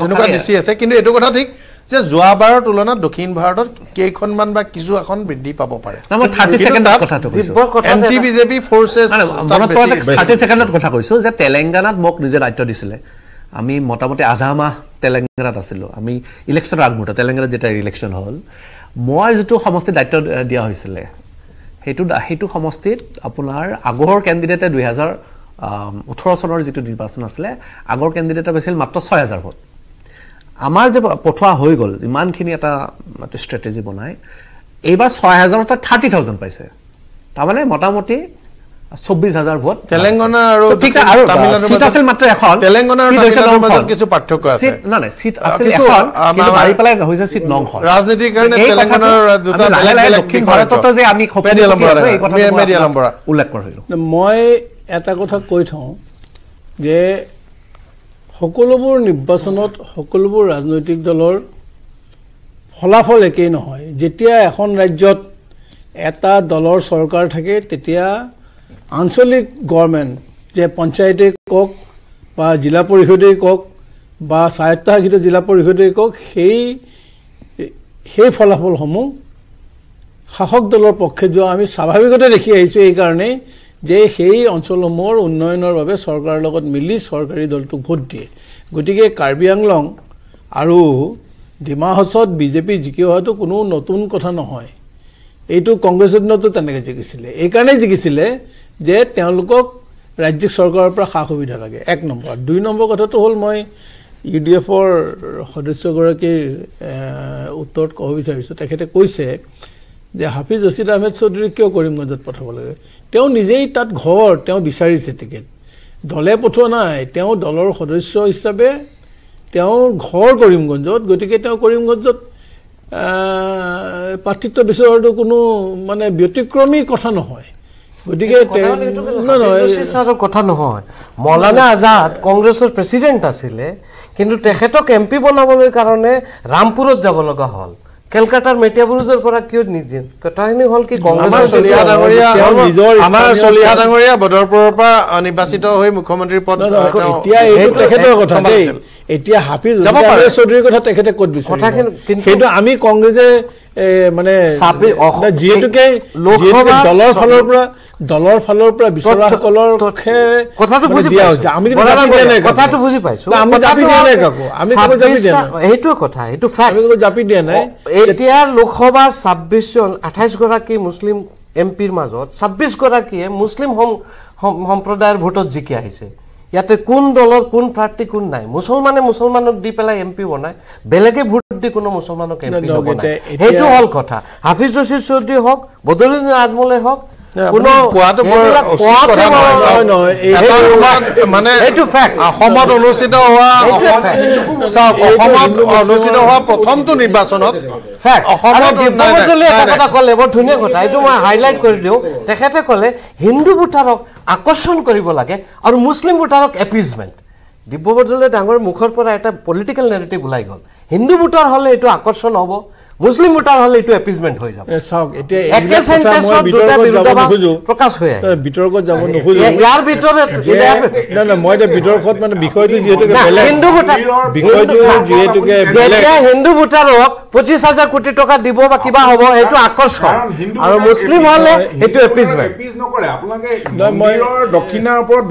জনগণ দৃষ্টি আছে কিন্তু এটো কথা ঠিক যে জোৱাবাৰৰ তুলনাত দক্ষিণ ভাৰতৰ কেইখনমান বা কিছু এখন বৃদ্ধি পাব পাৰে আমি 30 সেকেণ্ডৰ কথাটো কৈছো এন্টি বিজেপি ফোৰ্সেস আমি 30 সেকেণ্ডৰ কথা কৈছো যে তেলেঙ্গানাত মোক নিজে দায়িত্ব দিছিলে আমি মোটামুটি আধা মাহ তেলেঙ্গানাত আছিল আমি ইলেকশন আগমুটা তেলেঙ্গানাত যেটা ইলেকশন হল মই যেটো সমষ্টি দায়িত্ব দিয়া হৈছিল হেতু সমষ্টিত আপোনাৰ আগৰ ক্যান্ডিডেট 2018 চনৰ যেটো নিৰ্বাচন আছিল আগৰ ক্যান্ডিডেট আছিল মাত্ৰ 6000 ভোট আমাৰ যে পঠোৱা হৈ গল ইমানখিনি এটা ষ্ট্ৰেটেজি বনাই এবাৰ 6000 টা 30000 পাইছে তাৰ মানে মোটামুটি 24000 ভোট তেলেঙ্গানা আৰু তামিলনাডু সিট আছিল মাত্ৰ এখন তেলেঙ্গানা আৰু তামিলনাডুৰ মাজত কিছু পাৰ্থক্য আছে না না সিট আছিল এখন কিন্তু বাৰি পালে হৈছে সিট নংখন ৰাজনৈতিক কাৰণে তেলেঙ্গানা দুটা দক্ষিণ ভাৰতত যে আমি খোপে দিলাম বৰা মেডিয়াম বৰা উল্লেখ কৰিলো মই এটা কথা কৈ থওঁ যে সকলোবোৰ নিৰ্বাচনত সকলোবোৰ ৰাজনৈতিক দলৰ ফলাফল একেই নহয় যেতিয়া এখন ৰাজ্যত এটা দলৰ চৰকাৰ থাকে তেতিয়া Ansolic government, जे पंचायते कोक, बा जिला परिषदे कोक, बा सायता की तो जिला परिषदे कोक, हे फलाफल हमो, खाखोक दलोर पक्के जो आमी स्वाभाविक तो देखिए ऐसे ही करने, जे हे अंशोलो मोर उन्नयन और वाबे सरकार लोगों को मिली सरकारी दल तो बहुत दिए, गुटिके कार्बी अंगलोंग, आरु दिमाहसोत बीजेपी जिके हो तो कुनो नतुन कथा न होए, ये तो कांग्रेस नतो तने के जे তেওঁলোকক ৰাজ্যিক সৰকাৰৰ পৰা খা সুবিধা লাগে এক নম্বৰ দুই নম্বৰ কথাটো হল মই ইউডিএফ ৰ সদস্য গৰাকী উত্তৰত ক'ব বিচাৰিছো তেখেতে কৈছে যে হাফিজ ওছিদ আহমেদ চৌধুৰীক কিয় কৰিমগঞ্জত পঠাব লাগে তেওঁ নিজেই তাত ঘৰ তেওঁ বিচাৰিছে টিকেট দলে পঠোৱা নাই তেওঁ দলৰ সদস্য হিচাপে তেওঁ ঘৰ কৰিমগঞ্জত গতিকে তেওঁ কৰিমগঞ্জত পাৰ্টিত্ব বিচাৰটো কোনো মানে ব্যতিক্ৰমী কথা নহয় No, sir, কথা নহয় মৌলানা আজাদ কংগ্ৰেছৰ প্ৰেছিডেণ্ট আছিল কিন্তু তেখেতক এমপি বনাবলৈ কাৰণে ৰামপুৰত যাব লগা হল কলকাতাৰ মেটিয়াবুৰুজৰ পৰা কিয় নিদিন কথাইনি হল কি কংগ্ৰেছৰ চলিহা ডাঙৰীয়া আমাৰ চলিহা ডাঙৰীয়া বদৰপুৰৰ পৰা নিৰ্বাচিত হৈ মুখ্যমন্ত্ৰীৰ পদ এতিয়া এই তেখেতৰ কথা দেই এতিয়া হাফিজ ওছিদ চৌধুৰীৰ কথা তেখেতে ক'ত বিচাৰিছে কথা কিন্তু আমি কংগ্ৰেছে মানে জিহেতুকে দলৰ ফালৰ পৰা বিচৰাসকলৰ খে কথাটো বুজি পাইছো আমি কথাটো বুজি পাইছো আমি জাপি দিয়া নাই কাকো আমি কোনো জাপি দিয়া নাই এইটো কথা এইটো ফ্যাক্ট আমি কোনো জাপি দিয়া নাই এতিয়া লোকসভাৰ 26 জন 28 গৰাকী মুসলিম এমপিৰ মাজত 26 গৰাকীয়ে মুসলিম সম্প্ৰদায়ৰ ভোটত জিকি আহিছে ইয়াতে কোন দলৰ কোন প্ৰাৰ্থী কোন নাই মুসলমানে মুসলমানক দি পেলাই এমপি বনায় বেলেগে ভোট দি কোনো মুসলমানক এমপি নবনায় এইটো হল কথা হাফিজ ওছিদ চৌধুৰী হক বদৰুদ্দিন আজমল হক কোনো কোৱাটো কথা নহয় এটা মানে এইটো ফ্যাক্ট অসমত অনুষ্ঠিত হোৱা অসমত অনুষ্ঠিত হোৱা প্ৰথমটো নিৰ্বাচনত ফ্যাক্ট অসমত দিবনলে কথা কলে বহুত ধুনীয়া কথা এইটো মই হাইলাইট কৰি দিও তেখেতে কলে হিন্দু ভোটাৰক আকৰ্ষণ কৰিব লাগে আৰু মুসলিম ভোটাৰক এপিজমেন্ট দিব্যবদলে ডাঙৰ মুখৰ পৰা এটা পলিটিক্যাল নেৰেটিভ ওলাই গল হিন্দু ভোটাৰ হলে এইটো আকৰ্ষণ হ'ব মুসলিম ভোটার হলে ইটো এপিজমেন্ট হৈ যাব সাওক এটা একে সেন্টেন্সত দুটা বিতর্ক খুজু প্রকাশ হৈ আছে বিতর্ক যাব নখুজু ইয়াৰ ভিতৰত না না মই এটা বিতর্কত মানে বিষয়টো যেটোকে বেলেগ হিন্দু ভোটার বিষয়টো যেটোকে বেলেগ হিন্দু ভোটারক 25000 কোটি টাকা দিব বা কিবা হ'ব এটো আকর্ষণ আৰু মুসলিম হলে এটো এপিজমেন্ট এপিজ নকৰে আপোনাকে মন্দিৰৰ দক্ষিণৰ ওপৰত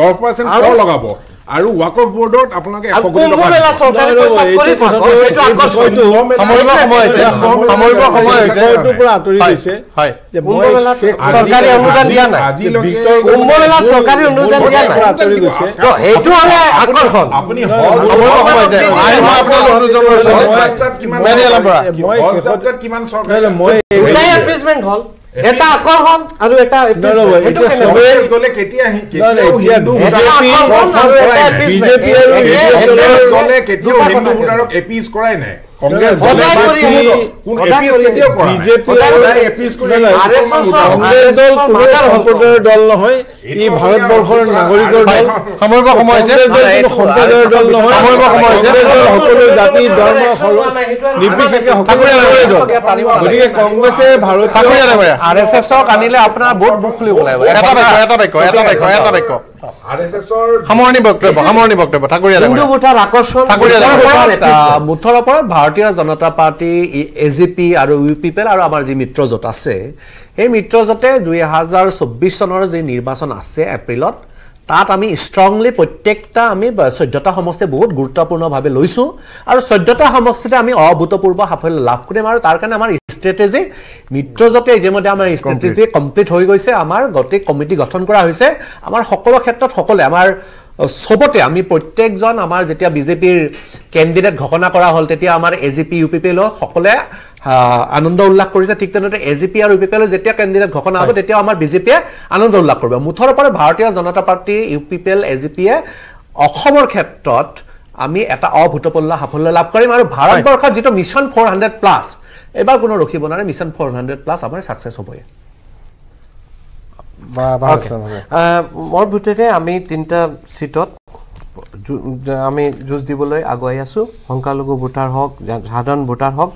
10% কৰ লগাব আৰু ওয়াকফ বোৰ্ডত আপোনাকে 100 কোটি টকা মেলা সৰকাৰে পয়সা কৰি থাকক এইটো আকৰ্ষণটো সমৰিব সময় আছে সমৰিব সময় আছে এইটো পুৰা আতৰি দিছে হয় যে মই সৰকাৰি অনুদান দিয়া নাই কুম্ভমেলা সৰকাৰি অনুদান দিয়া নাই আতৰি গৈছে তো এইটো হলে আকৰ্ষণ আপুনি সমৰিব সময় আছে আই মই আপোনাৰ অনুজনৰ সময় কিমান মেডিয়ালম্বৰা মই কেছত কিমান সরকারি মই এপিজমেন্ট হল দল নহয়, ই ভারতবর্ষের নাগরিকর দল, সম্প্রদায়ের দল নহয়, সকল জাতি ধর্ম নির্বিশেষে সকলোৰে দল। গতিকে কংগ্ৰেসে ভাৰত আৰ এস এসক আনিলে আপনাৰ বহুত বুক খুলি ওলাই বুথৰ ওপৰত ভাৰতীয় জনতা পাৰ্টি, এজিপি আৰু ইউপিপিএল আৰু আমাৰ যি মিত্ৰজোঁট আছে, এই মিত্ৰজোঁটে 2024 চনৰ যি নিৰ্বাচন আছে এপ্ৰিলত, তাত আমি স্ট্ৰংলি প্ৰত্যেকটা আমি 14টা সমষ্টি বহুত গুৰুত্বপূৰ্ণভাবে লৈছো আৰু 14টা সমষ্টিতে আমি অভূতপূৰ্ব সাফল্য লাভ কৰিম। আৰু তাৰ কাৰণে আমাৰ স্ট্ৰেটেজি মিত্ৰজোঁটে ইতিমধ্যে আমাৰ স্ট্ৰেটেজি কমপ্লিট হৈ গৈছে, আমাৰ গোটেই কমিটি গঠন কৰা হৈছে, আমাৰ সকলো ক্ষেত্ৰত সকলে আমাৰ সবতে আমি প্ৰত্যেকজন আমাৰ যেতিয়া বিজেপিৰ কেন্ডিডেট ঘোষণা কৰা হ'ল তেতিয়া আমাৰ এজিপি ইউপিপিএল সকলে আনন্দ উল্লাস কৰিছে। ঠিক তেনেদৰে এজিপি আৰু ইউপিপিএল যেতিয়া কেন্ডিডেট ঘোষণা হ'ব তেতিয়া আমাৰ বিজেপিয়ে আনন্দ উল্লাস কৰিব। মুঠৰ ওপৰত ভাৰতীয় জনতা পাৰ্টি, ইউপিপিএল, এজিপিয়ে অসমৰ ক্ষেত্ৰত আমি এটা অভূতপূৰ্ব সাফল্য লাভ কৰিম। আৰু ভাৰতবৰ্ষত যেটো মিশন 400+, এবাৰ কোনো ৰখিব নোৱাৰে, মিশন 400+ আমাৰ সাকসেস হ'বই। মোৰ ভিতৰতে আমি তিনিটা চিটত আমি যুঁজ দিবলৈ আগুৱাই আছোঁ। সংখ্যালঘু ভোটাৰ হওক, সাধাৰণ ভোটাৰ হওক,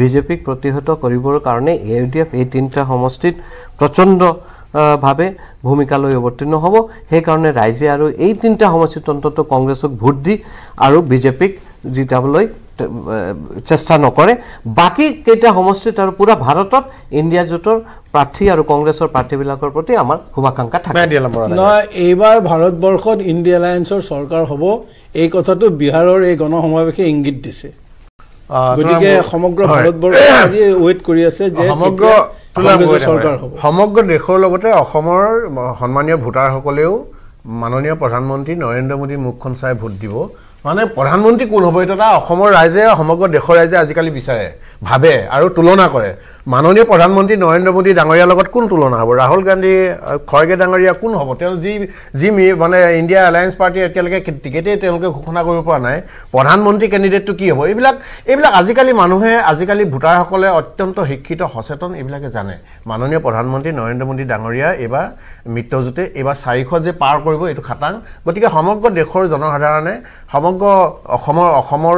বিজেপিক প্ৰতিহত কৰিবৰ কাৰণে AIUDF এই তিনিটা সমষ্টিত প্ৰচণ্ডভাৱে ভূমিকা লৈ অৱতীৰ্ণ হ'ব। সেইকাৰণে ৰাইজে আৰু এই তিনিটা সমষ্টিত অন্তত কংগ্ৰেছক ভোট দি আৰু বিজেপিক জিতাবলৈ চেষ্টা নকৰে। বাকি কেইটা সমষ্টিত আৰু পুৰা ভাৰতত ইণ্ডিয়া জোঁটৰ প্ৰাৰ্থী আৰ কংগ্ৰেসেৰ প্ৰাৰ্থীবিলাকৰ প্রতি আমার শুভাকাঙ্ক্ষা থাকে। এইবার ভারতবর্ষত ইন্ডিয়া এলায়েন্সর সরকার হব, এই কথাটো বিহারের এই গণসমাবেশে ইঙ্গিত দিছে। গতিকে সমগ্র ভারতবর্ষ আজি ওয়েট কৰি আছে যে সমগ্ৰ দেশেৰ লগতে অসমৰ সম্মানীয় ভোটাৰ সকলেও মাননীয় প্ৰধানমন্ত্ৰী নৰেন্দ্ৰ মোদীৰ মুখখন চাই ভোট দিব। মানে প্ৰধানমন্ত্ৰী কোন হব এটা অসমৰ ৰাইজে, সমগ্ৰ দেশেৰ ৰাইজে আজিকালি বিচাৰে, ভাবে আৰু তুলনা কৰে। মাননীয় প্ৰধানমন্ত্ৰী নৰেন্দ্ৰ মোদী ডাঙৰীয়াৰ লগত কোন তুলনা হব? ৰাহুল গান্ধী, খড়গে ডাঙৰীয়া কোন হব? তেওঁ যি যি মানে ইন্ডিয়া এলায়েন্স পাৰ্টি এতিয়ালৈকে টিকেটেই তেওঁলোকে ঘোষণা কৰিব পৰা নাই, প্ৰধানমন্ত্ৰী কেন্ডিডেটটো কি হব? এইবিলাক আজিকালি মানুহে, আজিকালি ভোটাৰসকলে অত্যন্ত শিক্ষিত, সচেতন, এইবিলাকে জানে। মাননীয় প্ৰধানমন্ত্ৰী নৰেন্দ্ৰ মোদী ডাঙৰীয়া এবাৰ মিত্ৰজোঁটে এবাৰ 400 যে পাৰ কৰিব এইটো খাটাং। গতিকে সমগ্ৰ দেশেৰ জনসাধাৰণে, সমগ্ৰ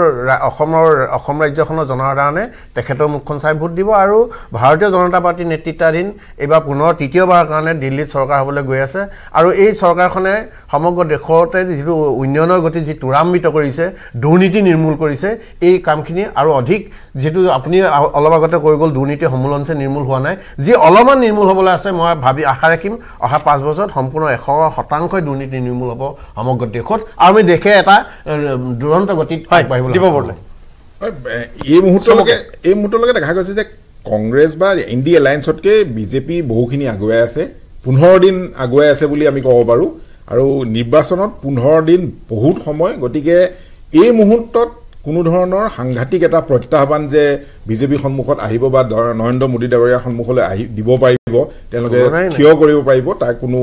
ৰাজ্যখনৰ জনসাধাৰণে তেখেতৰ মুখখন চাই ভোট দিব। আৰু ভাৰতীয় জনতা পাৰ্টি নেতৃত্বাধীন এইবাৰ পুনৰ তৃতীয়বাৰৰ কাৰণে দিল্লীত চৰকাৰ হ'বলৈ গৈ আছে। আৰু এই চৰকাৰখনে সমগ্ৰ দেশতে যিটো উন্নয়নৰ গতি যি ত্বৰান্বিত কৰিছে, দুৰ্নীতি নিৰ্মূল কৰিছে, এই কামখিনি আৰু অধিক, যিটো আপুনি অলপ আগতে কৈ গ'ল দুৰ্নীতি সমূলঞ্চে নিৰ্মূল হোৱা নাই, যি অলপমান নিৰ্মূল হ'বলৈ আছে, মই আশা ৰাখিম অহা 5 বছৰত সম্পূৰ্ণ 100% দুৰ্নীতি নিৰ্মূল হ'ব সমগ্ৰ দেশত। আৰু আমি দেশে এটা দুৰন্ত গতিত আগবাঢ়িব লাগিব। এই মুহূৰ্তলৈকে দেখা গৈছে যে কংগ্ৰেস বা ইন্ডিয়া এলায়েন্সতকে বিজেপি বহুখিনি আগুৱাই আছে, 15 দিন আগুৱাই আছে বুলি আমি ক'ব পাৰোঁ। আৰু নিৰ্বাচনত 15 দিন বহুত সময়, গতিকে এই মুহূৰ্তত কোনো ধৰণৰ সাংঘাতিক এটা প্ৰত্যাহ্বান যে বিজেপি সন্মুখত আহিব বা নৰেন্দ্ৰ মোদী ডাঙৰীয়া সন্মুখলৈ আহি দিব পাৰিব, তেওঁলোকে থিয় কৰিব পাৰিব, তাৰ কোনো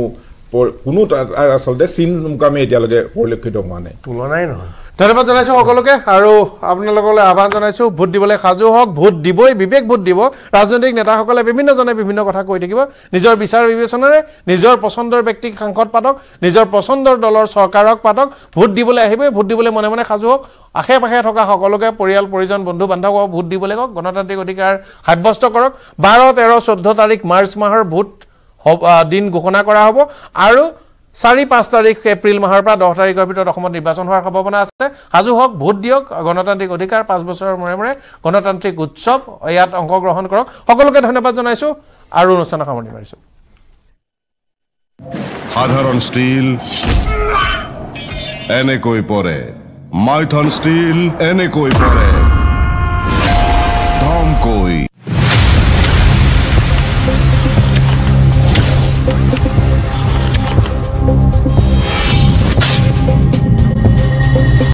আচলতে চিন মোকামে এতিয়ালৈকে পৰিলক্ষিত হোৱা নাই, তুলনাই নহয়। ধন্যবাদ জানাইছোঁ সকলোকে আৰু আপোনালোকলৈ আহ্বান জানাইছোঁ, ভোট দিবলৈ সাজু হওক, ভোট দিবই, বিবেক ভোট দিব। ৰাজনৈতিক নেতাসকলে বিভিন্নজনে বিভিন্ন কথা কৈ থাকিব, নিজৰ বিচাৰ বিবেচনাৰে নিজৰ পচন্দৰ ব্যক্তিক সাংসদ পাতক, নিজৰ পচন্দৰ দলৰ চৰকাৰক পাতক, ভোট দিবলৈ আহিবই। ভোট দিবলৈ মনে মনে সাজু হওক। আশে পাশে থকা সকলোকে, পৰিয়াল পৰিজন, বন্ধু বান্ধৱক ভোট দিবলৈ কওক, গণতান্ত্ৰিক অধিকাৰ সাব্যস্ত কৰক। 12, 13, 14 তাৰিখ মাৰ্চ মাহৰ ভোট দিন ঘোষণা কৰা হ'ব আৰু 4-5 তাৰিখ এপ্ৰিল মাহৰ পৰা 10 তাৰিখৰ ভিতৰত অসমত নিৰ্বাচন হোৱাৰ সম্ভাৱনা আছে। সাজু হওক, ভোট দিয়ক, গণতান্ত্ৰিক অধিকাৰ 5 বছৰৰ মূৰে মূৰে গণতান্ত্ৰিক উৎসৱ, ইয়াত অংশগ্ৰহণ কৰক। সকলোকে ধন্যবাদ জনাইছোঁ আৰু অনুষ্ঠানৰ সামৰণি মাৰিছোঁ। সাধাৰণ ষ্টীল এনেকৈ পৰে, মাইথন ষ্টীল এনেকৈ পৰে।